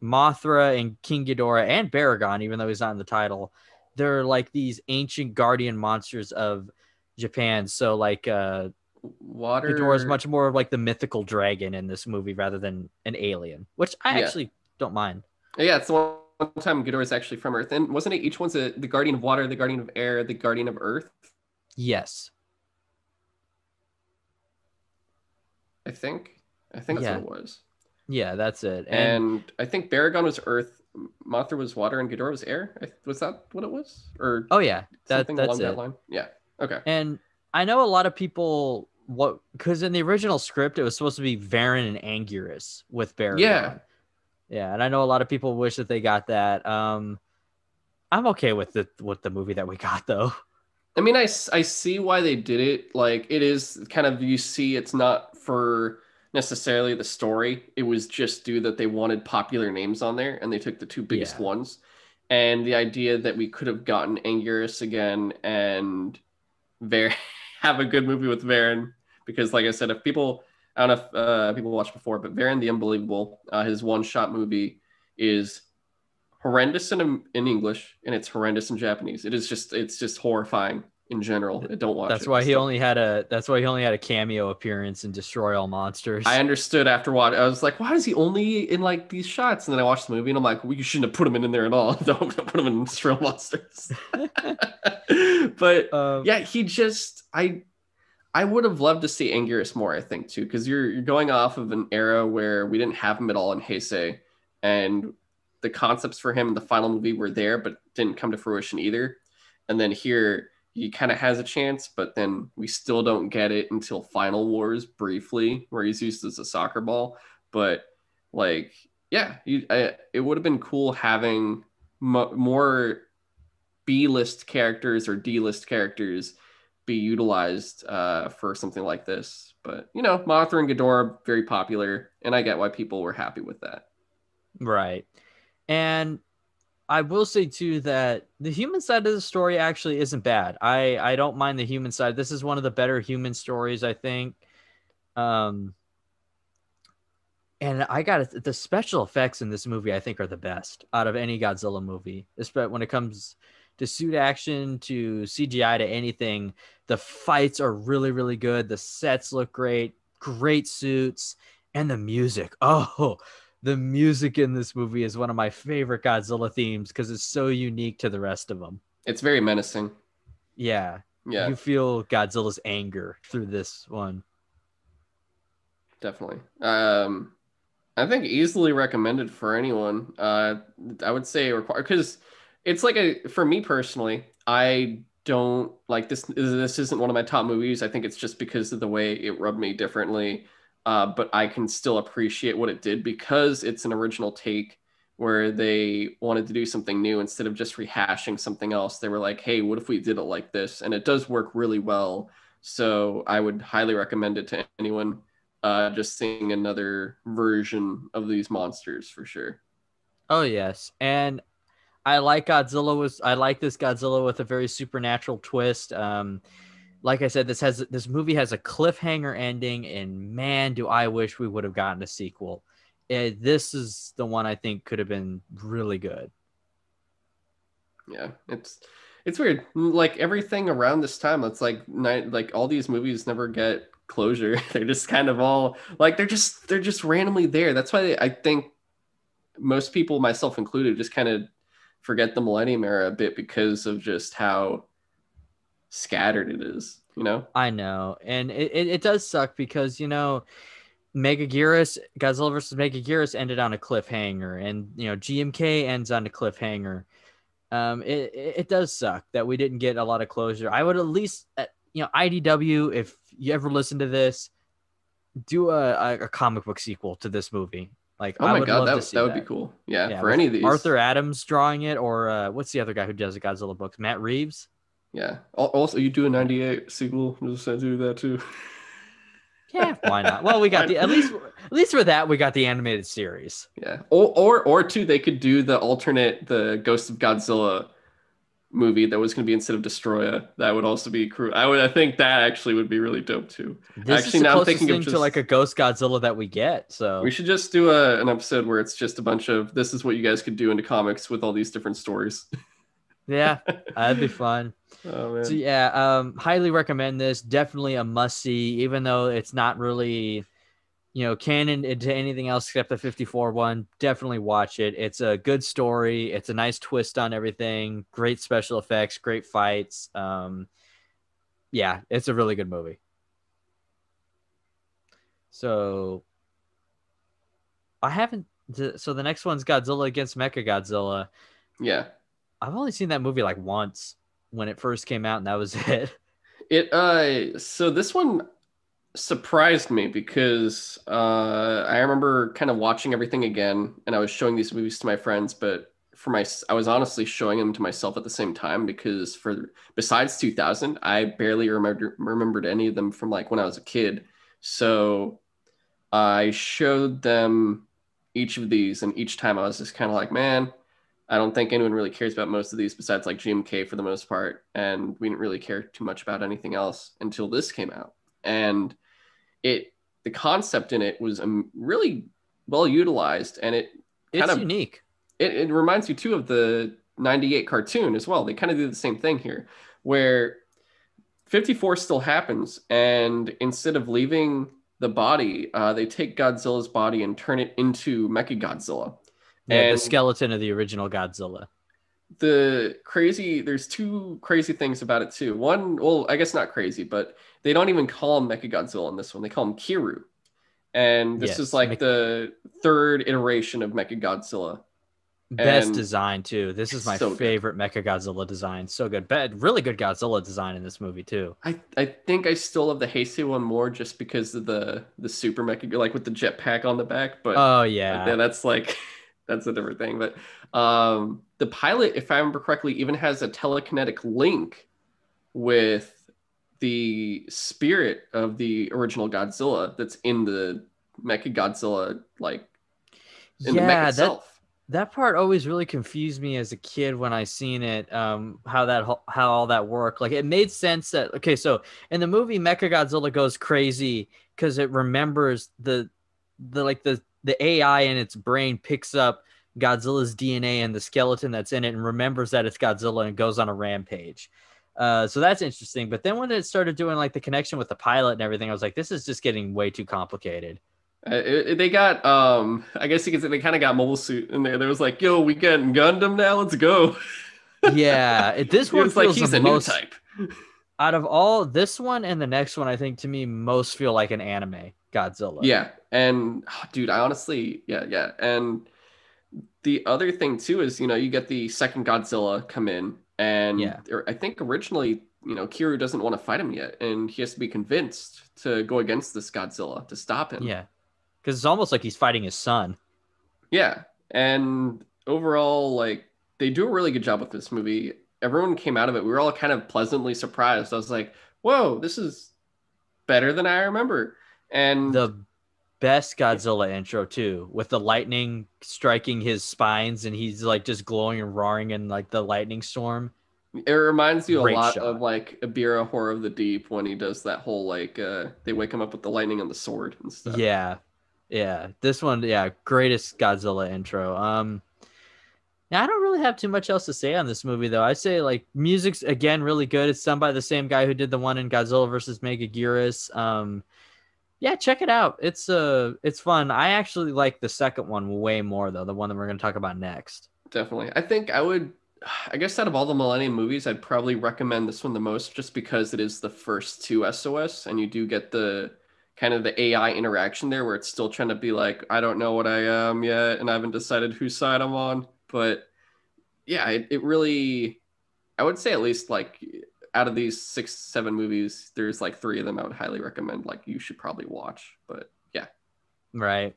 Mothra and King Ghidorah and Baragon, even though he's not in the title. They're like these ancient guardian monsters of Japan. So like uh water Ghidorah is much more like the mythical dragon in this movie rather than an alien, which I yeah. actually don't mind. Yeah, it's the one time Ghidorah is actually from Earth, and wasn't it each one's a, the guardian of water, the guardian of air, the guardian of Earth? Yes. I think, I think that's yeah. what it was. Yeah, that's it. And, and I think Baragon was Earth, Mothra was water, and Ghidorah was air. Was that what it was? Or oh yeah, that, that's along it. That line? Yeah. Okay. And I know a lot of people what because in the original script it was supposed to be Varen and Anguirus with Baragon. Yeah. Yeah, and I know a lot of people wish that they got that. Um, I'm okay with the with the movie that we got though. I mean, I, I see why they did it. Like, it is kind of, you see, it's not for necessarily the story. It was just due that they wanted popular names on there, and they took the two biggest yeah. ones. And the idea that we could have gotten Anguirus again and Ver- have a good movie with Varen, because, like I said, if people, I don't know if uh, people watched before, but Varen the Unbelievable, uh, his one-shot movie is horrendous in in English, and it's horrendous in Japanese. It is just it's just horrifying in general. Don't watch. That's it. Why he so. only had a that's why he only had a cameo appearance in Destroy All Monsters. I understood after watching. I was like, why is he only in like these shots? And then I watched the movie and I'm like, well, you shouldn't have put him in, in there at all. Don't, don't put him in Destroy All Monsters. But um, yeah, he just I I would have loved to see Anguirus more, I think, too, because you're you're going off of an era where we didn't have him at all in Heisei, and the concepts for him in the final movie were there, but didn't come to fruition either. And then here he kind of has a chance, but then we still don't get it until Final Wars briefly, where he's used as a soccer ball. But like, yeah, you, I, it would have been cool having mo- more B-list characters or D-list characters be utilized uh, for something like this. But, you know, Mothra and Ghidorah, very popular, and I get why people were happy with that. Right. And I will say, too, that the human side of the story actually isn't bad. I, I don't mind the human side. This is one of the better human stories, I think. Um, and I got the special effects in this movie, I think, are the best out of any Godzilla movie. Especially when it comes to suit action, to C G I, to anything, the fights are really, really good. The sets look great, great suits, and the music. Oh, the music in this movie is one of my favorite Godzilla themes because it's so unique to the rest of them. It's very menacing. Yeah. Yeah. You feel Godzilla's anger through this one. Definitely. Um, I think easily recommended for anyone. Uh, I would say require, because it's like a, for me personally, I don't like this. This isn't one of my top movies. I think it's just because of the way it rubbed me differently. Uh, but I can still appreciate what it did because it's an original take where they wanted to do something new instead of just rehashing something else. They were like, hey, what if we did it like this? And it does work really well. So I would highly recommend it to anyone uh, just seeing another version of these monsters for sure. Oh, yes. And I like Godzilla was, I like this Godzilla with a very supernatural twist. Um, like I said, this has, this movie has a cliffhanger ending, and man, do I wish we would have gotten a sequel. It, this is the one I think could have been really good. Yeah, it's it's weird. Like everything around this time, it's like not, like all these movies never get closure. They're just kind of all like they're just they're just randomly there. That's why they, I think most people, myself included, just kind of forget the Millennium era a bit because of just how scattered it is. You know, I know, and it it, it does suck because you know. Megaguirus, Godzilla versus Megaguirus ended on a cliffhanger, and you know G M K ends on a cliffhanger. Um, it it does suck that we didn't get a lot of closure. I would at least, you know, I D W, if you ever listen to this, do a, a comic book sequel to this movie. Like, oh my I would god, love that, to see that would that. be cool. Yeah, yeah for any of these, Arthur Adams drawing it, or uh, what's the other guy who does the Godzilla books? Matt Reeves. Yeah. Also, you do a ninety-eight sequel. Just do that too. Yeah, why not? Well, we got the at least at least for that we got the animated series. Yeah, or or or two, they could do the alternate the Ghost of Godzilla movie that was going to be instead of Destroya. That would also be crew. I would I think that actually would be really dope too. This actually, is the now I'm thinking of just, to like a Ghost Godzilla that we get. So we should just do a, an episode where it's just a bunch of this is what you guys could do into comics with all these different stories. Yeah, that'd be fun. Oh, man. So yeah, um, highly recommend this. Definitely a must see, even though it's not really, you know, canon into anything else except the fifty-four one. Definitely watch it. It's a good story. It's a nice twist on everything. Great special effects. Great fights. Um, yeah, it's a really good movie. So I haven't. So the next one's Godzilla Against Mechagodzilla. Yeah. I've only seen that movie like once when it first came out, and that was it. It uh, so this one surprised me because uh, I remember kind of watching everything again, and I was showing these movies to my friends, but for my, I was honestly showing them to myself at the same time because for besides two thousand, I barely remembered remembered any of them from like when I was a kid. So I showed them each of these, and each time I was just kind of like, man. I don't think anyone really cares about most of these besides like G M K for the most part. And we didn't really care too much about anything else until this came out. And it, the concept in it was um, really well utilized, and it kind it's of unique. It, it reminds you too of the ninety-eight cartoon as well. They kind of do the same thing here where fifty-four still happens. And instead of leaving the body, uh, they take Godzilla's body and turn it into Mechagodzilla. Yeah, and the skeleton of the original Godzilla. The crazy, there's two crazy things about it too. One, well, I guess not crazy, but they don't even call him Mechagodzilla in this one. They call him Kiru. And this yes, is like Mech- the third iteration of Mechagodzilla. Best and design too. This is my so favorite good. Mechagodzilla design. So good. Bad, really good Godzilla design in this movie too. I, I think I still love the Heisei one more just because of the, the super Mecha, like with the jetpack on the back. But oh yeah, yeah that's like... That's a different thing. But um, the pilot, if I remember correctly, even has a telekinetic link with the spirit of the original Godzilla that's in the Mechagodzilla, like, in yeah, the mech itself. That, that part always really confused me as a kid when I seen it, um, how that how all that worked. Like, it made sense that, okay, so in the movie, Mechagodzilla goes crazy because it remembers the, the like, the, the A I in its brain picks up Godzilla's D N A and the skeleton that's in it and remembers that it's Godzilla and goes on a rampage. Uh, so that's interesting. But then when it started doing like the connection with the pilot and everything, I was like, this is just getting way too complicated. Uh, it, it, they got, um, I guess you could say they kind of got Mobile Suit in there. There was like, yo, we got Gundam now, let's go. Yeah. It, this one it feels like he's the a most, new type. Out of all this one and the next one, I think to me most feel like an anime Godzilla. Yeah. And oh, dude, I honestly, yeah, yeah. And the other thing too is, you know, you get the second Godzilla come in, and yeah. I think originally, you know, Kiru doesn't want to fight him yet, and he has to be convinced to go against this Godzilla to stop him. Yeah, because it's almost like he's fighting his son. Yeah, And overall, like, they do a really good job with this movie. Everyone came out of it, we were all kind of pleasantly surprised. I was like, whoa, this is better than I remember. And the best Godzilla intro too, with the lightning striking his spines and he's like just glowing and roaring in like the lightning storm. It reminds you Great a lot shot. of like Ibira Horror of the Deep when he does that whole like uh they wake him up with the lightning and the sword and stuff. Yeah. Yeah. This one, yeah, greatest Godzilla intro. Um now I don't really have too much else to say on this movie though. I say like music's again really good. It's done by the same guy who did the one in Godzilla versus Megaguirus. Um Yeah, check it out. It's uh it's fun. I actually like the second one way more though, the one that we're gonna talk about next. Definitely. I think I would I guess out of all the Millennium movies, I'd probably recommend this one the most just because it is the first two S O S and you do get the kind of the A I interaction there where it's still trying to be like, I don't know what I am yet and I haven't decided whose side I'm on. But yeah, it, it really, I would say at least like out of these six, seven movies, there's like three of them I would highly recommend, like you should probably watch, but yeah. Right.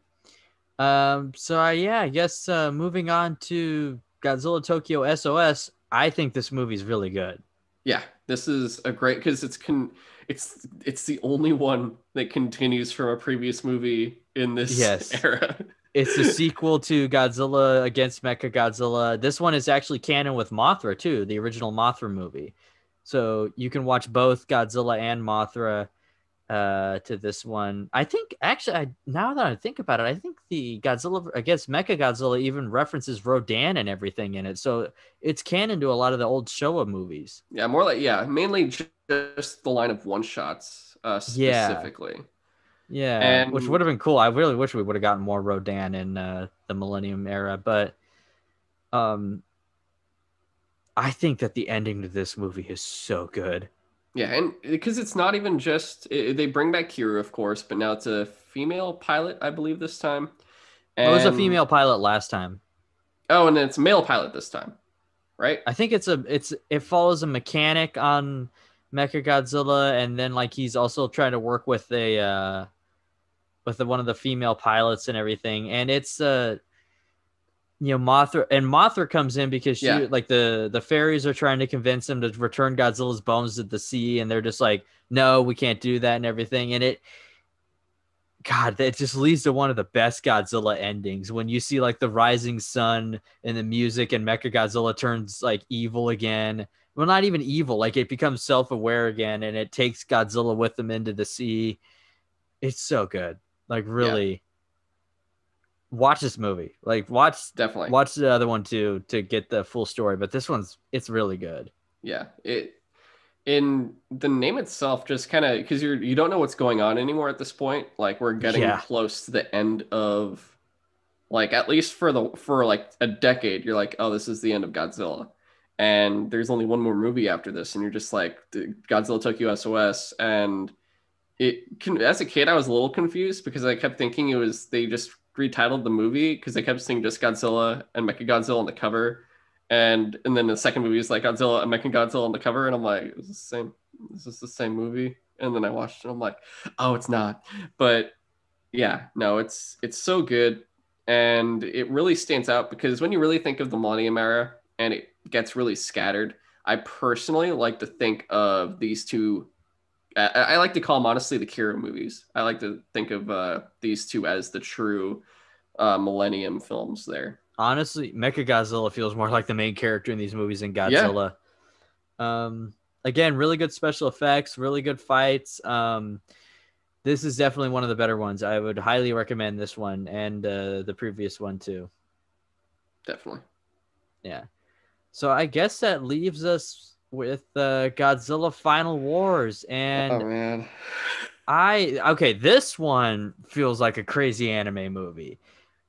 Um, so uh, yeah, I guess uh, moving on to Godzilla Tokyo S O S, I think this movie's really good. Yeah, this is a great, because it's con it's it's the only one that continues from a previous movie in this yes. era. It's a sequel to Godzilla Against Mechagodzilla. This one is actually canon with Mothra too, the original Mothra movie. So you can watch both Godzilla and Mothra uh, to this one. I think actually, I, now that I think about it, I think the Godzilla Against Mechagodzilla even references Rodan and everything in it. So it's canon to a lot of the old Showa movies. Yeah, more like yeah, mainly just the line of one shots uh, specifically. Yeah, yeah, and which would have been cool. I really wish we would have gotten more Rodan in uh, the Millennium era, but um. I think that the ending to this movie is so good. Yeah, and because it's not even just... It, they bring back Kira, of course, but now it's a female pilot, I believe, this time. And, oh, it was a female pilot last time. Oh, and it's a male pilot this time, right? I think it's a... It's It follows a mechanic on Mechagodzilla, and then like he's also trying to work with a... Uh, with the, one of the female pilots and everything, and it's... Uh, you know, Mothra and Mothra comes in because she yeah. like the the fairies are trying to convince him to return Godzilla's bones to the sea, and they're just like, no, we can't do that and everything. And it, God, it just leads to one of the best Godzilla endings when you see like the rising sun and the music, and Mechagodzilla turns like evil again. Well, not even evil, like it becomes self-aware again, and it takes Godzilla with them into the sea. It's so good, like really. Yeah. Watch this movie, like watch definitely watch the other one too to get the full story, but this one's it's really good. Yeah, it in the name itself just kind of because you're you don't know what's going on anymore at this point. Like we're getting yeah. close to the end of like at least for the for like a decade. You're like, oh, this is the end of Godzilla, and there's only one more movie after this, and you're just like Godzilla Tokyo S O S. And it can as a kid I was a little confused because I kept thinking it was they just retitled the movie because they kept seeing just Godzilla and Mechagodzilla on the cover, and and then the second movie is like Godzilla and Mechagodzilla on the cover, and I'm like, is this the same? Is this the same movie? And then I watched it, and I'm like, oh, it's not. But yeah, no, it's it's so good, and it really stands out because when you really think of the Millennium era, and it gets really scattered. I personally like to think of these two. I, I like to call them honestly the Kira movies. I like to think of uh, these two as the true uh, Millennium films there. Honestly, Mechagodzilla feels more like the main character in these movies than Godzilla. Yeah. Um, again, really good special effects, really good fights. Um, this is definitely one of the better ones. I would highly recommend this one and uh, the previous one too. Definitely. Yeah. So I guess that leaves us with uh, Godzilla Final Wars, and oh man, I okay. This one feels like a crazy anime movie.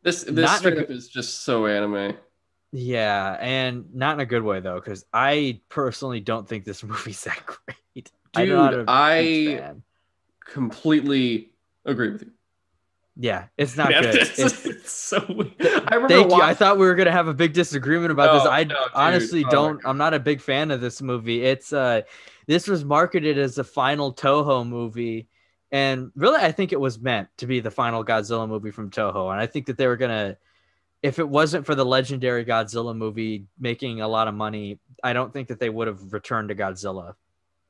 This this straight up is just so anime. Yeah, and not in a good way though, because I personally don't think this movie's that great. Dude, I, I completely agree with you. Yeah, it's not yeah, good. It's, it's, it's so weird. I remember thank you. I thought we were gonna have a big disagreement about oh, this. I no, honestly oh, don't. I'm not a big fan of this movie. It's uh, this was marketed as the final Toho movie, and really, I think it was meant to be the final Godzilla movie from Toho. And I think that they were gonna if it wasn't for the Legendary Godzilla movie making a lot of money, I don't think that they would have returned to Godzilla.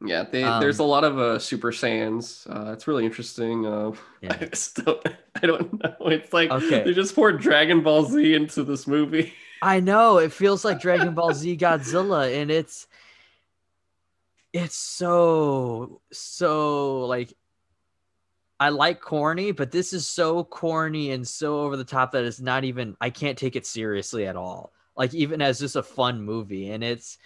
Yeah, they, um, there's a lot of uh, Super Saiyans. Uh, it's really interesting. Uh, yeah. I just don't, I don't know. It's like okay. they just poured Dragon Ball Z into this movie. I know. It feels like Dragon Ball Z Godzilla, and it's it's so, so, like, I like corny, but this is so corny and so over the top that it's not even, I can't take it seriously at all. Like, even as just a fun movie, and it's,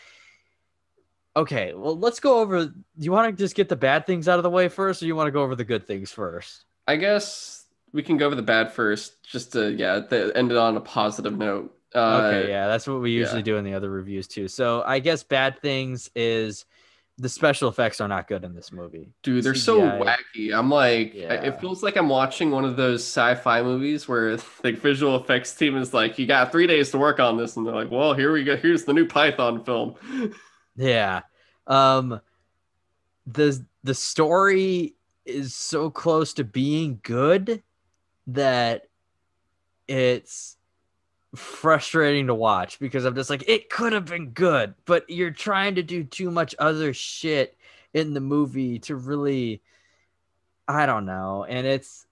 okay, well, let's go over... Do you want to just get the bad things out of the way first, or you want to go over the good things first? I guess we can go over the bad first, just to, yeah, to end it on a positive note. Uh, okay, yeah, that's what we usually yeah. do in the other reviews, too. So I guess bad things is the special effects are not good in this movie. Dude, they're C G I. So wacky. I'm like... Yeah. It feels like I'm watching one of those sci-fi movies where the visual effects team is like, you got three days to work on this, and they're like, well, here we go. Here's the new Python film. Yeah. Um, the, the story is so close to being good that it's frustrating to watch, because I'm just like, it could have been good, but you're trying to do too much other shit in the movie to really, I don't know. And it's,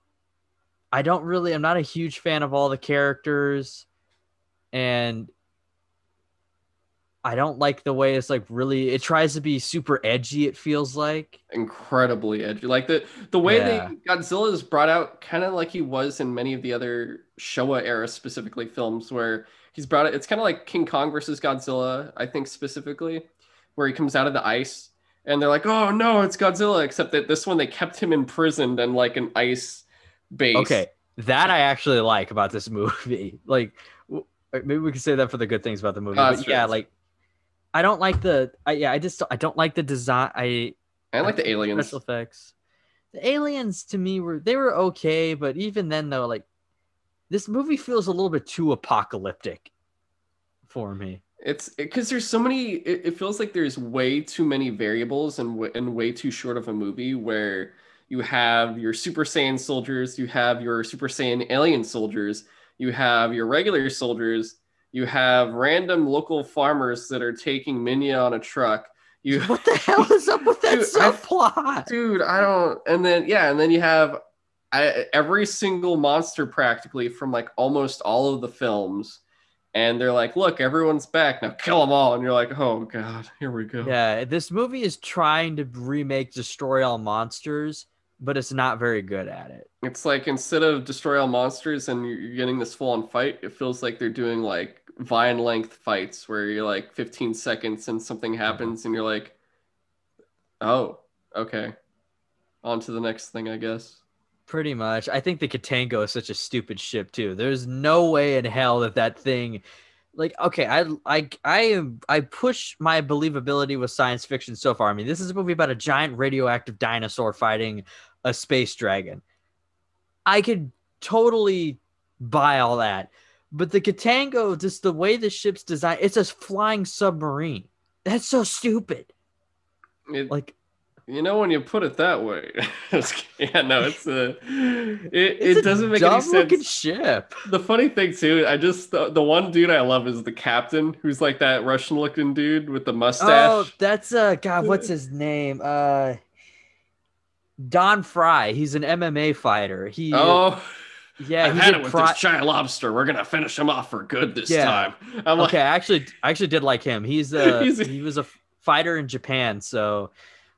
I don't really, I'm not a huge fan of all the characters, and I don't like the way it's like really, it tries to be super edgy, it feels like. Incredibly edgy. Like the, the way yeah. that Godzilla is brought out, kind of like he was in many of the other Showa era specifically films, where he's brought out, it's kind of like King Kong versus Godzilla, I think specifically, where he comes out of the ice and they're like, oh no, it's Godzilla. Except that this one, they kept him imprisoned in like an ice base. Okay. That I actually like about this movie. Like maybe we can say that for the good things about the movie. Uh, but yeah. True. Like, I don't like the, I, yeah, I just, I don't like the design. I I like the aliens. Special effects. The aliens to me were, they were okay. But even then though, like this movie feels a little bit too apocalyptic for me. It's because there's so many, it, it feels like there's way too many variables and, w- and way too short of a movie, where you have your Super Saiyan soldiers, you have your Super Saiyan alien soldiers, you have your regular soldiers, you have random local farmers that are taking Minya on a truck. You What the hell is up with that dude, subplot? I, dude, I don't... And then, yeah, and then you have I, every single monster practically from, like, almost all of the films. And they're like, look, everyone's back. Now kill them all. And you're like, oh, God, here we go. Yeah, this movie is trying to remake Destroy All Monsters, but it's not very good at it. It's like, instead of Destroy All Monsters and you're getting this full-on fight, it feels like they're doing, like, Vine-length fights where you're like fifteen seconds and something happens and you're like, oh, okay. On to the next thing, I guess. Pretty much. I think the Katango is such a stupid ship, too. There's no way in hell that that thing... Like, okay, I I I am I push my believability with science fiction so far. I mean, this is a movie about a giant radioactive dinosaur fighting a space dragon. I could totally buy all that, but the Katango, just the way the ship's designed, it's a flying submarine. That's so stupid. It, like, you know, when you put it that way, yeah, no, it's a it, it's it doesn't a make any sense. Looking ship. The funny thing too, I just the, the one dude I love is the captain, who's like that Russian looking dude with the mustache. Oh, that's uh, God, what's his name? Uh, Don Fry. He's an M M A fighter. He oh. Yeah, I've had it with pro- this giant lobster. We're gonna finish him off for good this yeah. time. I'm okay, like- I actually, I actually did like him. He's a He's- he was a fighter in Japan, so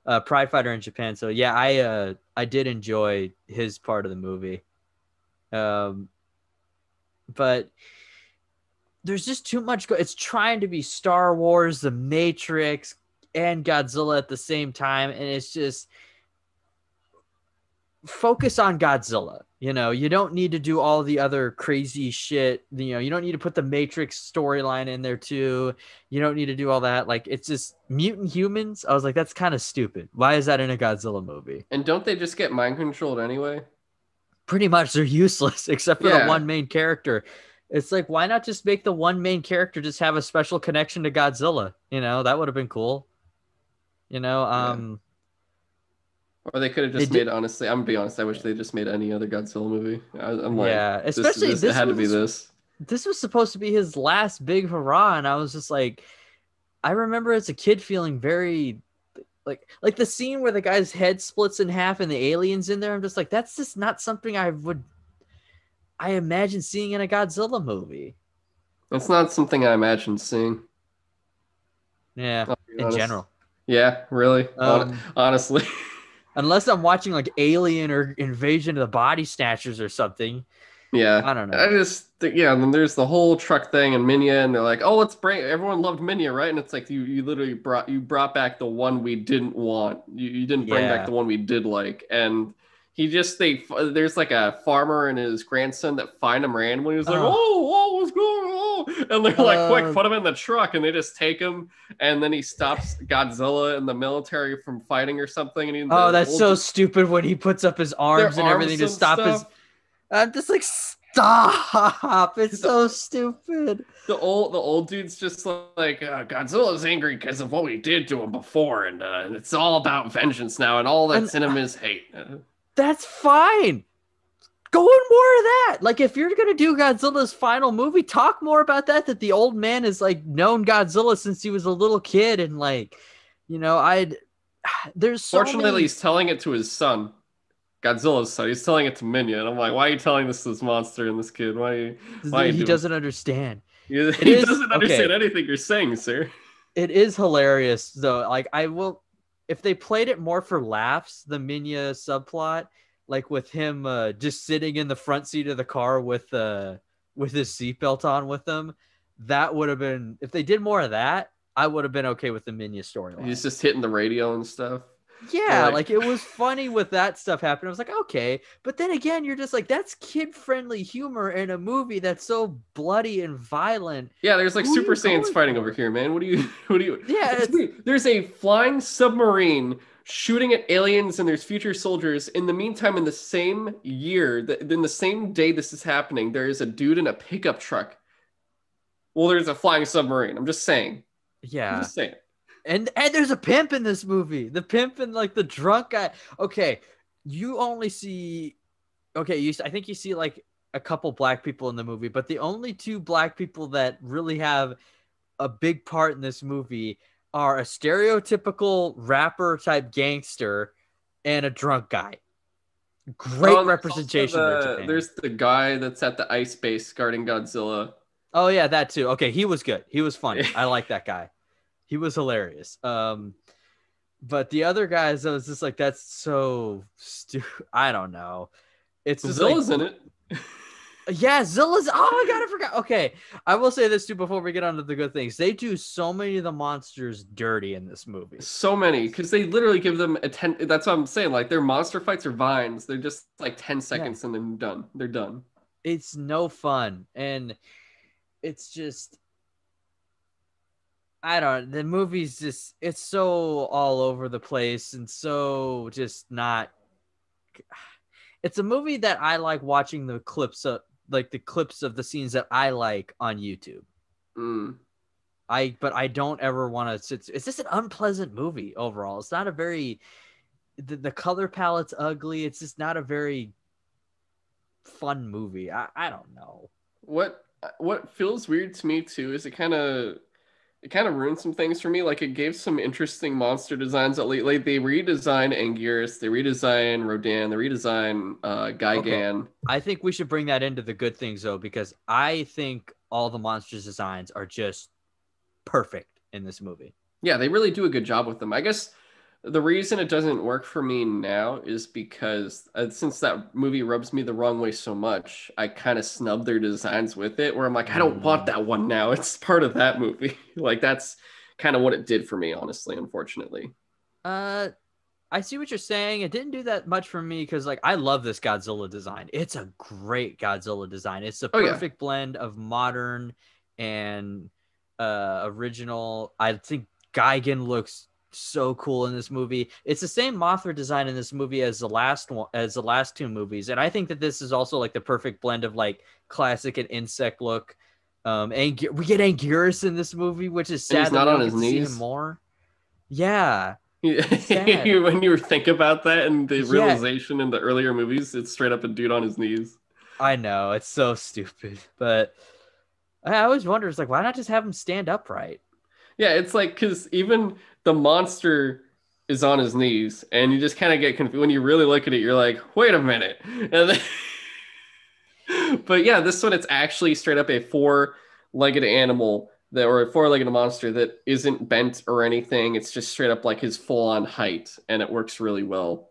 uh, pride fighter in Japan. So yeah, I uh, I did enjoy his part of the movie, um, but there's just too much. Go- it's trying to be Star Wars, The Matrix, and Godzilla at the same time, and it's just. Focus on Godzilla. You know, you don't need to do all the other crazy shit. You know, you don't need to put the Matrix storyline in there too. You don't need to do all that. Like, it's just mutant humans. I was like, that's kind of stupid. Why is that in a Godzilla movie? And don't they just get mind controlled anyway? Pretty much, they're useless except for yeah. the one main character. It's like, why not just make the one main character just have a special connection to Godzilla? You know, that would have been cool. You know, um yeah. Or they could have just they made, did. honestly, I'm going to be honest, I wish they just made any other Godzilla movie. I, I'm like, yeah, especially this, this, this it had was, to be this. this was supposed to be his last big hurrah, and I was just like, I remember as a kid feeling very like like the scene where the guy's head splits in half and the alien's in there. I'm just like, that's just not something I would I imagine seeing in a Godzilla movie. That's not something I imagined seeing. Yeah, in general. Yeah, really. Um, Honestly. Unless I'm watching like Alien or Invasion of the Body Snatchers or something. Yeah. I don't know. I just, yeah, and then there's the whole truck thing and Minya, and they're like, oh, let's bring, everyone loved Minya, right? And it's like, you, you literally brought, you brought back the one we didn't want. You, you didn't bring yeah. back the one we did like. And he just, they, there's like a farmer and his grandson that find him randomly. He's like, oh, oh, what's going on? And they're like, uh, quick, put him in the truck. And they just take him. And then he stops Godzilla and the military from fighting or something. And he, oh, that's old, so stupid when he puts up his arms and arms everything to stop stuff. his. I'm just like, stop! It's the, so stupid. The old, the old dude's just like, uh, Godzilla's angry because of what we did to him before, and, uh, and it's all about vengeance now, and all that's and, in him is hate. That's fine. Go on more of that. Like, if you're gonna do Godzilla's final movie, talk more about that. That the old man has like known Godzilla since he was a little kid, and like, you know, I'd there's so fortunately many... he's telling it to his son. Godzilla's son. He's telling it to Minya, and I'm like, why are you telling this to this monster and this kid? Why? Are you, why are you he doing... doesn't understand. He, he is, doesn't understand okay. anything you're saying, sir. It is hilarious, though. Like, I will, if they played it more for laughs, the Minya subplot, like with him uh, just sitting in the front seat of the car with uh, with his seatbelt on with him, that would have been. If they did more of that, I would have been okay with the Minya storyline. He's just hitting the radio and stuff. Yeah, like, like it was funny with that stuff happening. I was like, okay. But then again, you're just like, that's kid-friendly humor in a movie that's so bloody and violent. Yeah, there's like Who Super Saiyans fighting for? over here, man. What do you what do you Yeah, there's, it's... there's a flying submarine shooting at aliens, and there's future soldiers. In the meantime, in the same year, the, in the same day this is happening, there is a dude in a pickup truck. Well, there's a flying submarine. I'm just saying. Yeah. I'm just saying. And and there's a pimp in this movie. The pimp and like the drunk guy. Okay, you only see, okay, you I think you see like a couple black people in the movie, but the only two black people that really have a big part in this movie are a stereotypical rapper type gangster and a drunk guy. Great oh, representation. The, there there's the guy that's at the ice base guarding Godzilla. Oh yeah, that too. Okay, he was good. He was funny. I like that guy. He was hilarious. Um, but the other guys, I was just like, that's so stupid. I don't know. It's just Zilla's like, in it. Yeah, Zilla's. Oh my God, I forgot. Okay. I will say this too before we get on to the good things. They do so many of the monsters dirty in this movie. So many. Because they literally give them a ten. That's what I'm saying. Like, their monster fights are vines. They're just like ten seconds yeah. and then done. They're done. It's no fun. And it's just. I don't the movie's just it's so all over the place and so just not it's a movie that I like watching the clips of like the clips of the scenes that I like on YouTube. Mm. I but I don't ever want to sit it's just an unpleasant movie overall. It's not a very the, the color palette's ugly. It's just not a very fun movie. I, I don't know. What what feels weird to me too is it kind of It kind of ruined some things for me. Like, it gave some interesting monster designs. At least, like, they redesign Anguirus, they redesign Rodan, they redesign uh, Gigan. Okay. I think we should bring that into the good things, though, because I think all the monsters' designs are just perfect in this movie. Yeah, they really do a good job with them. I guess the reason it doesn't work for me now is because uh, since that movie rubs me the wrong way so much, I kind of snub their designs with it, where I'm like, I don't want that one now. It's part of that movie. Like, that's kind of what it did for me, honestly, unfortunately. Uh, I see what you're saying. It didn't do that much for me because, like, I love this Godzilla design. It's a great Godzilla design. It's a perfect oh, yeah. blend of modern and uh, original. I think Gigan looks so cool in this movie. It's the same Mothra design in this movie as the last one, as the last two movies, and I think that this is also like the perfect blend of like classic and insect look. Um, and Ang- we get Anguirus in this movie, which is sad. He's not on his knees more. Yeah. When you think about that and the realization yeah. in the earlier movies, it's straight up a dude on his knees. I know, it's so stupid, but I always wonder, it's like, why not just have him stand upright? Yeah, it's like, because even the monster is on his knees, and you just kind of get confused. When you really look at it, you're like, wait a minute. And then... but yeah, this one, it's actually straight up a four-legged animal, that, or a four-legged monster that isn't bent or anything. It's just straight up like his full-on height, and it works really well.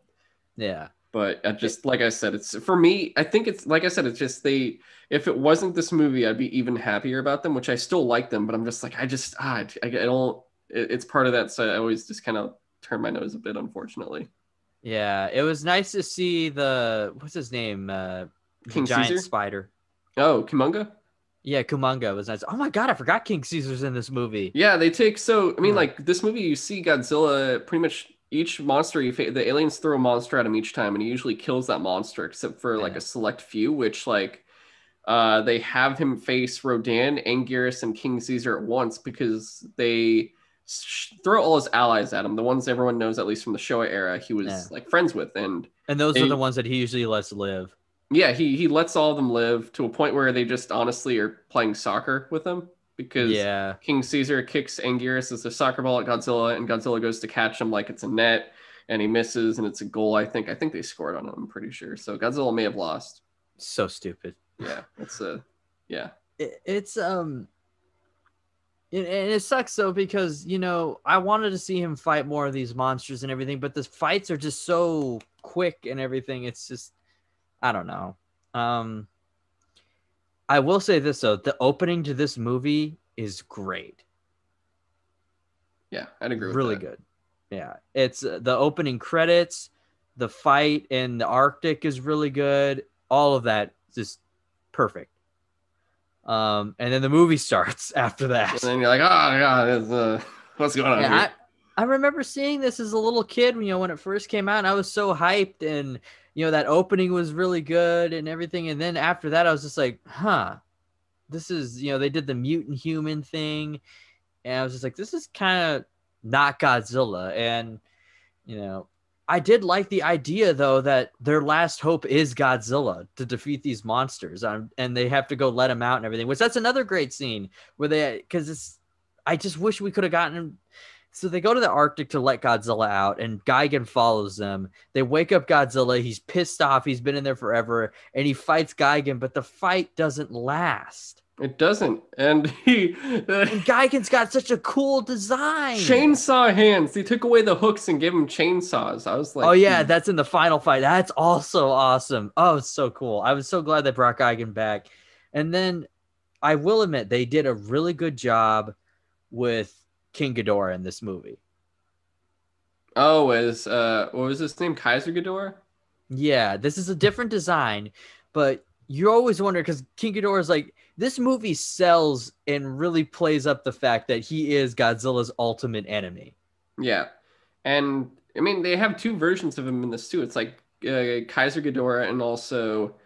Yeah. But I just, like I said, it's for me, I think it's, like I said, it's just they, if it wasn't this movie, I'd be even happier about them, which I still like them, but I'm just like, I just, ah, I, I don't, it, it's part of that. So I always just kind of turn my nose a bit, unfortunately. Yeah. It was nice to see the, what's his name? Uh, King giant Caesar? Spider. Oh, Kumonga? Yeah, Kumonga was nice. Oh my God, I forgot King Caesar's in this movie. Yeah, they take, so, I mean, mm. like this movie, you see Godzilla pretty much. Each monster, you fa- the aliens throw a monster at him each time, and he usually kills that monster, except for, yeah. like, a select few, which, like, uh, they have him face Rodan, Anguirus, and King Caesar at once, because they sh- throw all his allies at him, the ones everyone knows, at least from the Showa era, he was, yeah. like, friends with. And and those they, are the ones that he usually lets live. Yeah, he, he lets all of them live to a point where they just honestly are playing soccer with him. Because yeah. King Caesar kicks Anguirus as a soccer ball at Godzilla, and Godzilla goes to catch him like it's a net, and he misses, and it's a goal. I think I think they scored on him. I'm pretty sure. So Godzilla may have lost. So stupid. Yeah, it's a yeah. It, it's um, it, and it sucks though, because you know I wanted to see him fight more of these monsters and everything, but the fights are just so quick and everything. It's just I don't know. Um. I will say this, though. The opening to this movie is great. Yeah, I'd agree with really that. Really good. Yeah. It's uh, the opening credits, the fight in the Arctic is really good. All of that is just perfect. Um, and then the movie starts after that. And then you're like, oh, God, uh, what's going on yeah, here? I, I remember seeing this as a little kid, you know, when it first came out, and I was so hyped, and... you know, that opening was really good and everything. And then after that, I was just like, huh, this is, you know, they did the mutant human thing. And I was just like, this is kind of not Godzilla. And, you know, I did like the idea, though, that their last hope is Godzilla to defeat these monsters. Um, and they have to go let him out and everything, which that's another great scene where they, because it's, I just wish we could have gotten So they go to the Arctic to let Godzilla out, and Gigan follows them. They wake up Godzilla. He's pissed off. He's been in there forever, and he fights Gigan, but the fight doesn't last. It doesn't. And he... Uh, and Gigan's got such a cool design. Chainsaw hands. They took away the hooks and gave him chainsaws. I was like... Oh, yeah, that's in the final fight. That's also awesome. Oh, it's so cool. I was so glad they brought Gigan back. And then I will admit they did a really good job with... King Ghidorah in this movie. Oh, is uh, what was his name? Kaiser Ghidorah? Yeah, this is a different design, but you always wonder because King Ghidorah is like this movie sells and really plays up the fact that he is Godzilla's ultimate enemy. Yeah, and I mean they have two versions of him in this too. It's like uh, Kaiser Ghidorah and also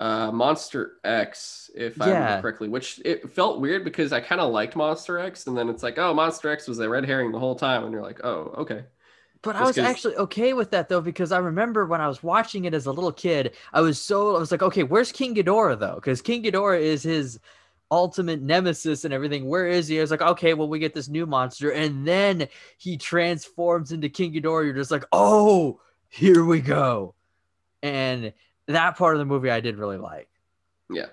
uh, Monster X, if I yeah. remember correctly, which it felt weird because I kind of liked Monster X, and then it's like, oh, Monster X was a red herring the whole time, and you're like, oh, okay. But Just I was cause... actually okay with that though, because I remember when I was watching it as a little kid, I was so I was like, okay, where's King Ghidorah though? Because King Ghidorah is his ultimate nemesis and everything. Where is he? I was like, okay, well, we get this new monster, and then he transforms into King Ghidorah. You're just like, oh, here we go, and. That part of the movie I did really like. Yeah,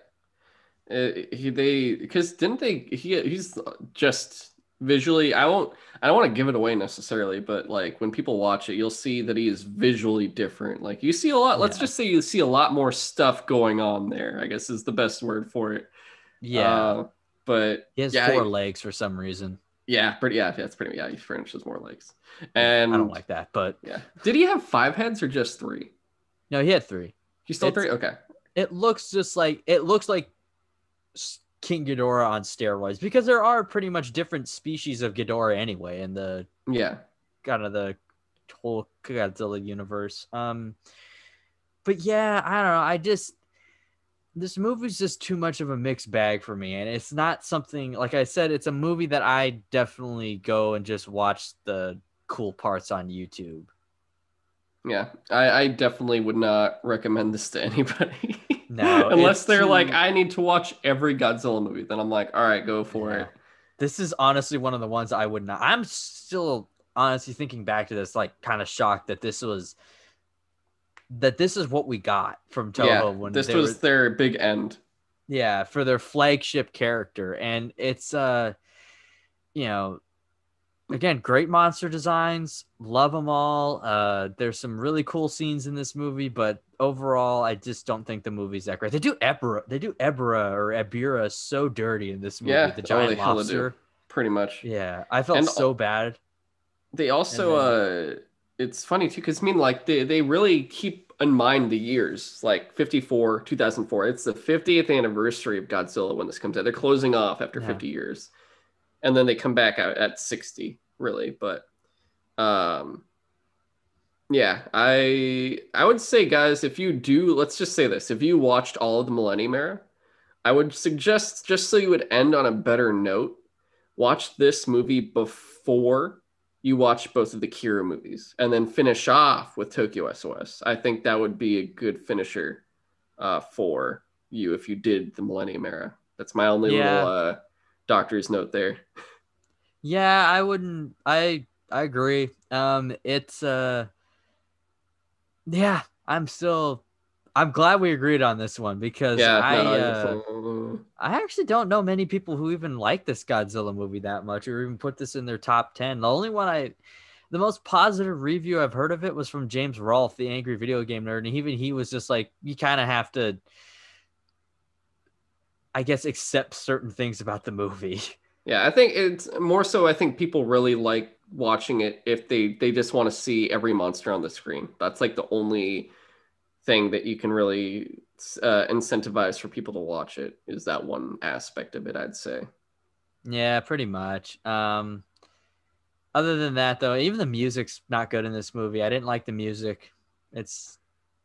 uh, he they because didn't they he he's just visually I won't I don't want to give it away necessarily, but like when people watch it, you'll see that he is visually different. Like you see a lot. Yeah. Let's just say you see a lot more stuff going on there. I guess is the best word for it. Yeah, uh, but he has yeah, four he, legs for some reason. Yeah, pretty. Yeah, that's pretty. Yeah, he furnishes more legs. And I don't like that, but yeah, did he have five heads or just three? No, he had three. He's still it's, three? Okay. It looks just like it looks like King Ghidorah on steroids because there are pretty much different species of Ghidorah anyway in the yeah kind of the whole Godzilla universe. Um, but yeah, I don't know. I just this movie's just too much of a mixed bag for me, and it's not something like I said. It's a movie that I definitely go and just watch the cool parts on YouTube. Yeah, I, I definitely would not recommend this to anybody. No. Unless they're like, I need to watch every Godzilla movie. Then I'm like, all right, go for yeah. it. This is honestly one of the ones I would not. I'm still honestly thinking back to this, like kind of shocked that this was, that this is what we got from Toho. Yeah, when this was were, their big end. Yeah, for their flagship character. And it's, uh, you know, again, great monster designs. Love them all. Uh, there's some really cool scenes in this movie, but overall, I just don't think the movie's that great. They do Ebra, they do Ebra or Ebira so dirty in this movie. Yeah, the giant lobster, pretty much. Yeah, I felt and so bad. They also, then, uh, it's funny too, because I mean, like they they really keep in mind the years, like fifty-four, two thousand four. It's the fiftieth anniversary of Godzilla when this comes out. They're closing off after yeah. fifty years. And then they come back out at sixty, really. But um, yeah, I I would say, guys, if you do, let's just say this. If you watched all of the Millennium Era, I would suggest, just so you would end on a better note, watch this movie before you watch both of the Kira movies and then finish off with Tokyo S O S. I think that would be a good finisher uh, for you if you did the Millennium Era. That's my only yeah. little... Uh, doctor's note there. Yeah, I wouldn't. I I agree. Um, it's uh, yeah. I'm still. I'm glad we agreed on this one because yeah, I no, uh, like... I actually don't know many people who even like this Godzilla movie that much, or even put this in their top ten. The only one I, the most positive review I've heard of it was from James Rolfe, the angry video game nerd, and even he was just like, you kind of have to, I guess, accept certain things about the movie. Yeah, I think it's more so, I think people really like watching it if they, they just want to see every monster on the screen. That's like the only thing that you can really uh, incentivize for people to watch it, is that one aspect of it, I'd say. Yeah, pretty much. Um, other than that, though, even the music's not good in this movie. I didn't like the music. It's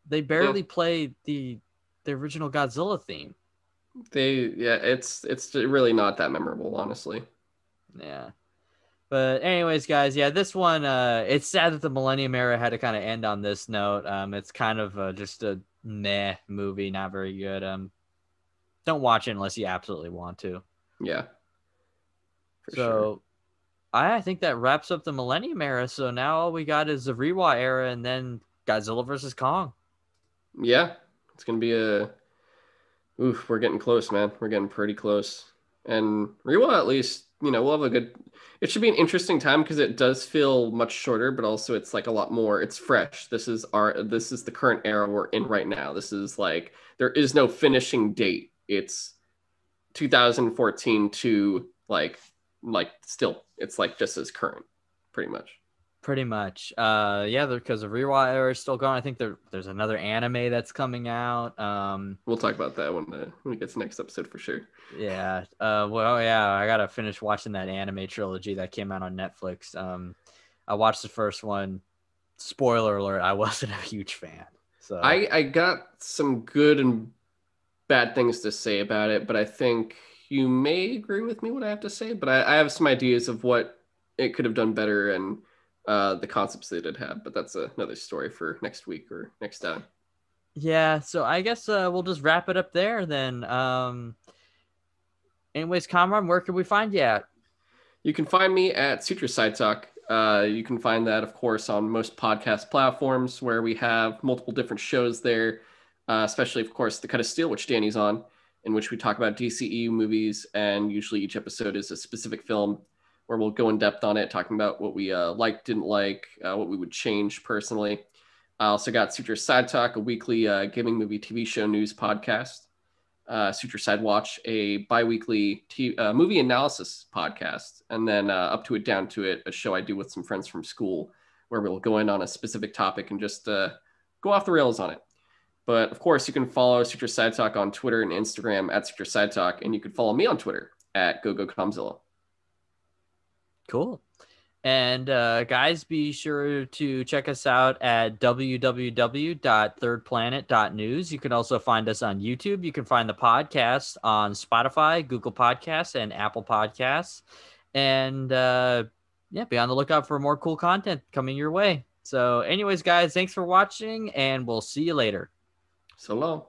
they barely yeah. play the the original Godzilla theme. They yeah it's it's really not that memorable, honestly. Yeah, but anyways, guys, yeah, this one, uh it's sad that the Millennium Era had to kind of end on this note. Um it's kind of uh, just a meh movie, not very good. Um don't watch it unless you absolutely want to. Yeah, for so sure. I, I think that wraps up the Millennium Era, so now all we got is the Reiwa era and then Godzilla versus Kong. Yeah, it's gonna be a Oof, we're getting close, man. We're getting pretty close. And Reiwa, at least, you know, we'll have a good... It should be an interesting time because it does feel much shorter, but also it's like a lot more... It's fresh. This is our. This is the current era we're in right now. This is like... There is no finishing date. It's two thousand fourteen to like... Like, still. It's like just as current, pretty much. Pretty much. Uh, yeah, because the Reiwa era is still gone. I think there, there's another anime that's coming out. Um, we'll talk about that when, the, when it gets next episode for sure. Yeah. Uh, well, yeah, I got to finish watching that anime trilogy that came out on Netflix. Um, I watched the first one. Spoiler alert, I wasn't a huge fan. So I, I got some good and bad things to say about it, but I think you may agree with me what I have to say, but I, I have some ideas of what it could have done better and uh the concepts they did have, but that's another story for next week or next time. Yeah, so I guess uh we'll just wrap it up there then. Um anyways, Kamron, where can we find you at? You can find me at Sutro Sidetalk. Uh you can find that, of course, on most podcast platforms where we have multiple different shows there, uh, especially of course The Cut of Steel, which Danny's on, in which we talk about D C E U movies, and usually each episode is a specific film where we'll go in depth on it, talking about what we uh, liked, didn't like, uh, what we would change personally. I also got Sutro Side Talk, a weekly uh, gaming, movie, T V show news podcast. Uh, Sutro Side Watch, a bi-weekly t- uh, movie analysis podcast. And then uh, Up to It, Down to It, a show I do with some friends from school, where we'll go in on a specific topic and just uh, go off the rails on it. But of course, you can follow Sutro Side Talk on Twitter and Instagram at Sutro Side Talk, and you can follow me on Twitter at GoGoComzilla. Cool. And uh, guys, be sure to check us out at w w w dot third planet dot news. You can also find us on YouTube. You can find the podcast on Spotify, Google Podcasts, and Apple Podcasts. And uh, yeah, be on the lookout for more cool content coming your way. So anyways, guys, thanks for watching, and we'll see you later. So long.